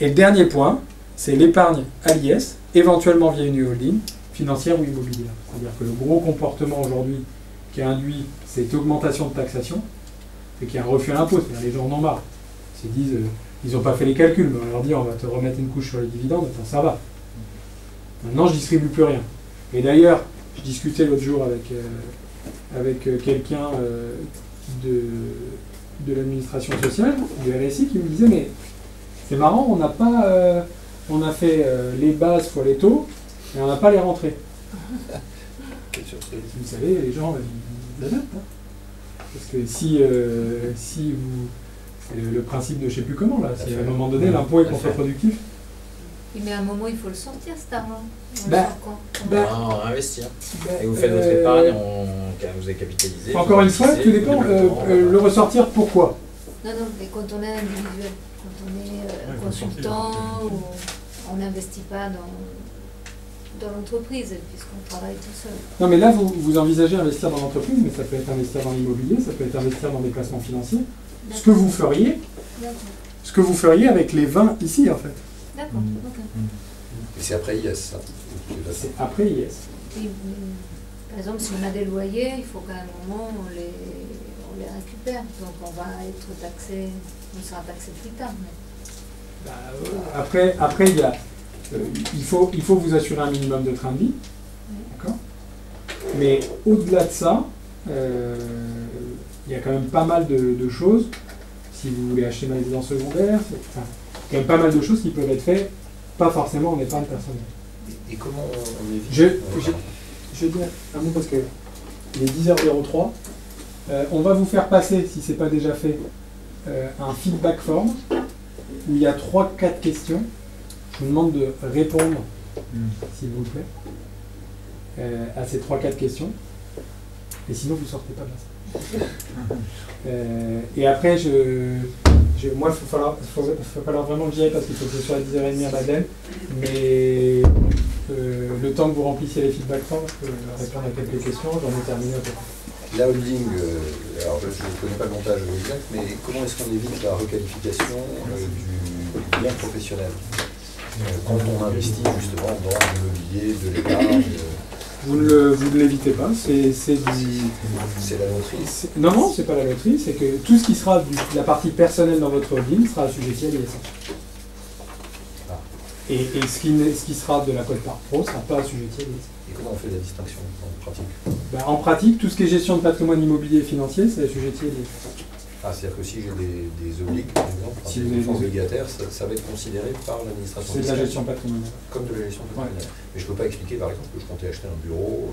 Et le dernier point, c'est l'épargne à l'IS, éventuellement via une holding, financière ou immobilière. C'est-à-dire que le gros comportement aujourd'hui qui a induit cette augmentation de taxation, c'est qu'il y a un refus à l'impôt, c'est-à-dire les gens en ont marre. Ils se disent, ils n'ont pas fait les calculs, mais on leur dit on va te remettre une couche sur les dividendes, attends, ça va. Maintenant, je ne distribue plus rien. Et d'ailleurs, je discutais l'autre jour avec, quelqu'un de l'administration sociale, du RSI, qui me disait, mais c'est marrant, on n'a pas, on a fait les bases fois les taux, mais on n'a pas les rentrées. Quelle surprise. Vous savez, les gens, ils adaptent. Hein. Parce que si, si vous... C'est le principe de je ne sais plus comment, là. Si à un moment donné, l'impôt est contre-productif. Oui, mais à un moment, il faut le sortir, cet argent. On investir. Et vous faites votre épargne, vous êtes capitalisé. Encore une fois, tout dépend. Le ressortir, pourquoi? Non, non, mais quand on est individuel, quand on est consultant, on n'investit pas dans l'entreprise, puisqu'on travaille tout seul. Non, mais là, vous envisagez investir dans l'entreprise, mais ça peut être investir dans l'immobilier, ça peut être investir dans des placements financiers. Ce que vous feriez, avec les 20 ici, en fait. D'accord, ok. Et c'est après IS, ça? C'est après IS. Et, par exemple, si on a des loyers, il faut qu'à un moment, on les récupère. Donc, on va être taxé, on sera taxé plus tard. Mais... Bah, après, il y a... il faut vous assurer un minimum de train de vie, d'accord? Mais au-delà de ça, il y a quand même pas mal de choses. Si vous voulez acheter une résidence secondaire, il y a quand même pas mal de choses qui peuvent être faites, pas forcément en épargne personnelle. Et comment on évite? Je vais dire un mot parce que il est 10h03. On va vous faire passer, si ce n'est pas déjà fait, un feedback form où il y a 3-4 questions. Je vous demande de répondre, s'il vous plaît, à ces 3-4 questions. Et sinon, vous ne sortez pas de la salle. Et après, moi, il va falloir vraiment le gérer parce qu'il faut que ce soit à 10h30 à Madelin. Mais le temps que vous remplissiez les feedbacks, je peux répondre à quelques questions. J'en ai terminé un peu. La holding, alors je ne connais pas le montage exact, mais comment est-ce qu'on évite la requalification du bien professionnel ? Quand on investit justement dans l'immobilier, de l'épargne... Vous ne l'évitez pas, c'est du... C'est la loterie. Non, non, c'est pas la loterie, c'est que tout ce qui sera de la partie personnelle dans votre holding sera assujetti à l'IS. Ah. Et ce qui sera de la cote par pro ne sera pas assujetti à l'IS. Et comment on fait la distinction en pratique? Ben, en pratique, tout ce qui est gestion de patrimoine immobilier et financier, c'est assujetti à l'IS. Ah, c'est-à-dire que si j'ai des obliques, par exemple, si des obligataires, ça va être considéré par l'administration. C'est de la gestion patrimoniale. Comme de la gestion patrimoniale. Ouais. Mais je ne peux pas expliquer, par exemple, que je comptais acheter un bureau,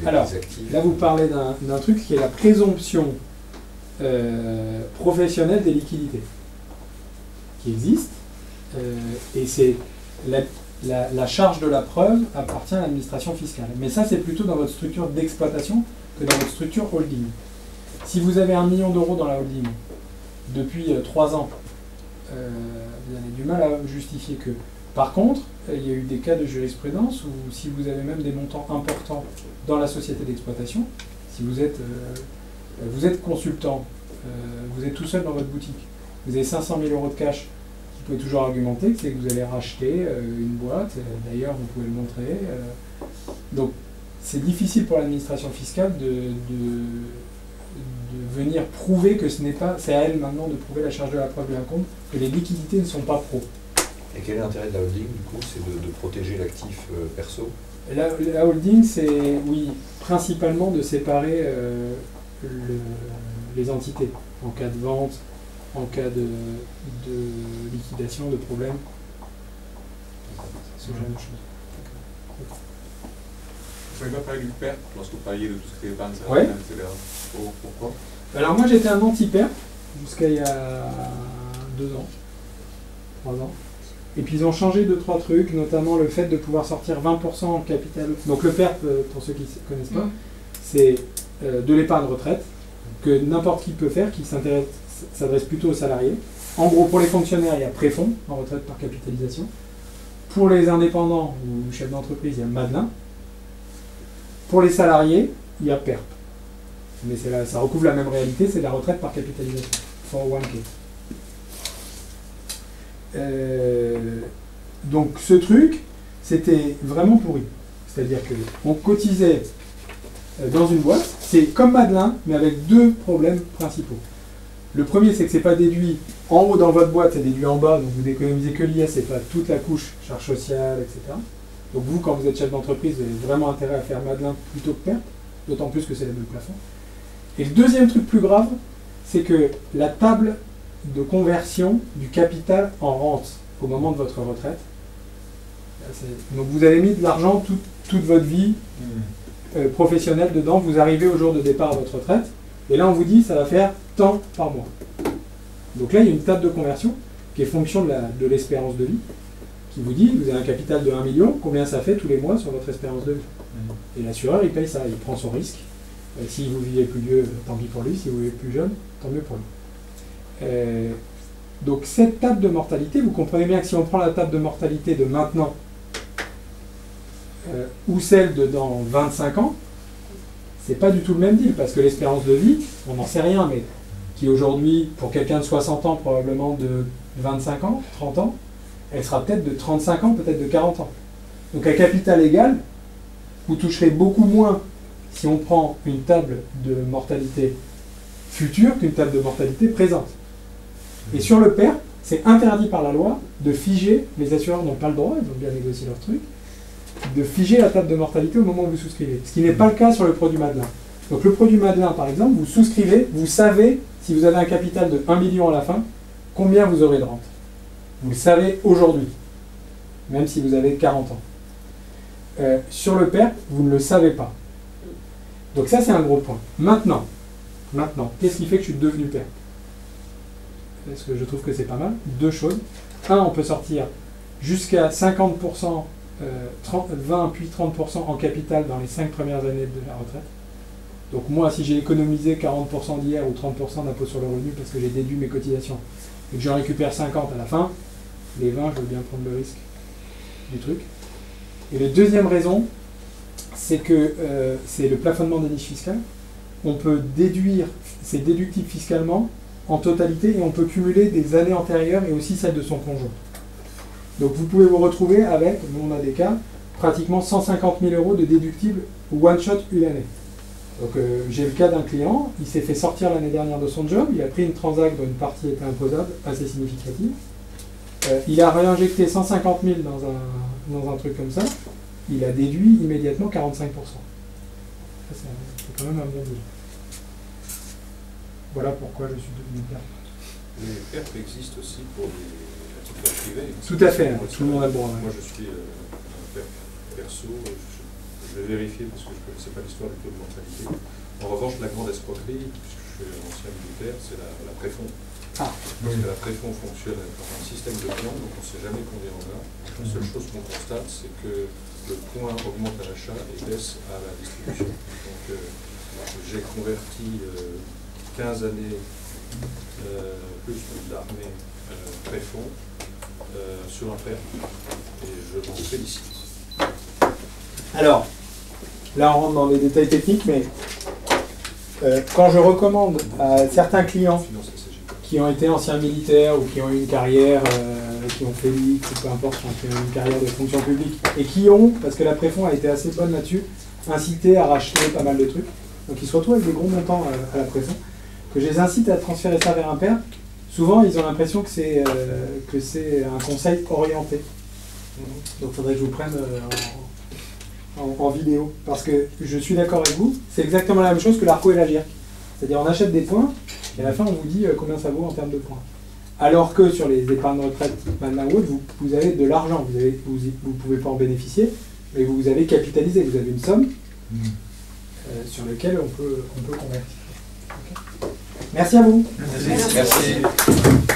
des actifs... Là, vous parlez d'un truc qui est la présomption professionnelle des liquidités, qui existe, et c'est la charge de la preuve appartient à l'administration fiscale. Mais ça, c'est plutôt dans votre structure d'exploitation que dans votre structure holding. Si vous avez 1 million d'euros dans la holding depuis 3 ans, vous avez du mal à justifier que. Par contre, il y a eu des cas de jurisprudence où si vous avez même des montants importants dans la société d'exploitation, si vous êtes consultant, vous êtes tout seul dans votre boutique, vous avez 500 000 euros de cash, vous pouvez toujours argumenter, c'est que vous allez racheter une boîte, d'ailleurs vous pouvez le montrer. Donc c'est difficile pour l'administration fiscale de venir prouver que ce n'est pas, c'est à elle maintenant de prouver la charge de la preuve de la compte, que les liquidités ne sont pas pro. Et quel est l'intérêt de la holding, du coup? C'est de protéger l'actif perso. La holding, c'est, oui, principalement de séparer les entités en cas de vente, en cas de liquidation, de problème, ce genre de choses. Vous n'avez pas parlé du PERP lorsque vous parliez de tout ce qui est épargne, ouais. Pourquoi? Alors moi j'étais un anti-PERP jusqu'à il y a 2 ans, 3 ans. Et puis ils ont changé 2-3 trucs, notamment le fait de pouvoir sortir 20% en capital. Donc le PERP, pour ceux qui ne connaissent pas, c'est de l'épargne retraite que n'importe qui peut faire, qui s'adresse plutôt aux salariés. En gros, pour les fonctionnaires, il y a Préfon, en retraite par capitalisation. Pour les indépendants ou chefs d'entreprise, il y a Madelin. Pour les salariés, il y a PERP. Mais ça recouvre la même réalité, c'est la retraite par capitalisation, 401k. Donc ce truc, c'était vraiment pourri. C'est-à-dire qu'on cotisait dans une boîte, c'est comme Madelin, mais avec 2 problèmes principaux. Le premier, c'est que c'est pas déduit en haut dans votre boîte, c'est déduit en bas, donc vous n'économisez que l'IS et pas toute la couche, charge sociale, etc. Donc vous, quand vous êtes chef d'entreprise, vous avez vraiment intérêt à faire Madelin plutôt que perte, d'autant plus que c'est la même plafond. Et le deuxième truc plus grave, c'est que la table de conversion du capital en rente au moment de votre retraite. Donc vous avez mis de l'argent toute votre vie professionnelle dedans, vous arrivez au jour de départ à votre retraite, et là on vous dit ça va faire tant par mois. Donc là il y a une table de conversion qui est fonction de l'espérance de vie, qui vous dit vous avez un capital de 1 million, combien ça fait tous les mois sur votre espérance de vie. Et l'assureur il paye ça, il prend son risque. Si vous vivez plus vieux, tant pis pour lui, si vous vivez plus jeune, tant mieux pour lui. Donc cette table de mortalité, vous comprenez bien que si on prend la table de mortalité de maintenant ou celle de dans 25 ans, c'est pas du tout le même deal, parce que l'espérance de vie, on n'en sait rien, mais qui aujourd'hui, pour quelqu'un de 60 ans, probablement de 25 ans, 30 ans, elle sera peut-être de 35 ans, peut-être de 40 ans. Donc à capital égal, vous toucherez beaucoup moins si on prend une table de mortalité future qu'une table de mortalité présente. Et sur le PERP, c'est interdit par la loi de figer, les assureurs n'ont pas le droit, ils ont bien négocié leur truc, de figer la table de mortalité au moment où vous souscrivez, ce qui n'est pas le cas sur le produit Madelin. Donc le produit Madelin, par exemple, vous souscrivez, vous savez, si vous avez un capital de 1 million à la fin, combien vous aurez de rente. Vous le savez aujourd'hui, même si vous avez 40 ans. Sur le PERP, vous ne le savez pas. Donc ça, c'est un gros point. Maintenant, qu'est-ce qui fait que je suis devenu PERP? Parce que je trouve que c'est pas mal. 2 choses. 1, on peut sortir jusqu'à 50%, 20 puis 30% en capital dans les 5 premières années de la retraite. Donc moi, si j'ai économisé 40% d'IR ou 30% d'impôt sur le revenu parce que j'ai déduit mes cotisations et que j'en récupère 50 à la fin, les 20, je veux bien prendre le risque du truc. Et la deuxième raison, c'est que c'est le plafonnement des niches fiscales. On peut déduire, c'est déductible fiscalement en totalité, et on peut cumuler des années antérieures et aussi celles de son conjoint. Donc vous pouvez vous retrouver avec, nous on a des cas, pratiquement 150 000 euros de déductible one shot une année. Donc j'ai le cas d'un client, il s'est fait sortir l'année dernière de son job, il a pris une transac dont une partie était imposable, assez significative. Il a réinjecté 150 000 dans un truc comme ça, il a déduit immédiatement 45%. C'est quand même un bon deal. Voilà pourquoi je suis devenu PERP. Les PERP existent aussi pour les titulaires privés. Tout à fait, tout le monde a le droit. Moi je suis un PERP perso, je vais vérifier parce que je ne connaissais pas l'histoire du taux de mortalité. En revanche, la grande escroquerie, puisque je suis ancien militaire, c'est la Préfon. Ah. Parce que la Préfon fonctionne dans un système de points, donc on ne sait jamais combien on a. La seule chose qu'on constate, c'est que le point augmente à l'achat et baisse à la distribution. Donc j'ai converti 15 années plus d'armée Préfon sur un PERP et je m'en félicite. Alors, là on rentre dans les détails techniques, mais quand je recommande à certains clients qui ont été anciens militaires ou qui ont eu une carrière... qui ont fait l'IX ou peu importe, qui ont une carrière de fonction publique, et qui ont, parce que la Préfon a été assez bonne là-dessus, incité à racheter pas mal de trucs. Donc ils se retrouvent avec des gros montants à la Préfon, que je les incite à transférer ça vers un PERP souvent ils ont l'impression que c'est un conseil orienté. Donc il faudrait que je vous prenne en vidéo. Parce que je suis d'accord avec vous, c'est exactement la même chose que l'ARRCO et l'AGIRC. C'est-à-dire on achète des points et à la fin on vous dit combien ça vaut en termes de points. Alors que sur les épargnes de retraite Madelin ou autre, vous avez de l'argent, vous ne pouvez pas en bénéficier, mais vous avez capitalisé, vous avez une somme sur laquelle on peut convertir. Okay. Merci à vous. Merci. Merci.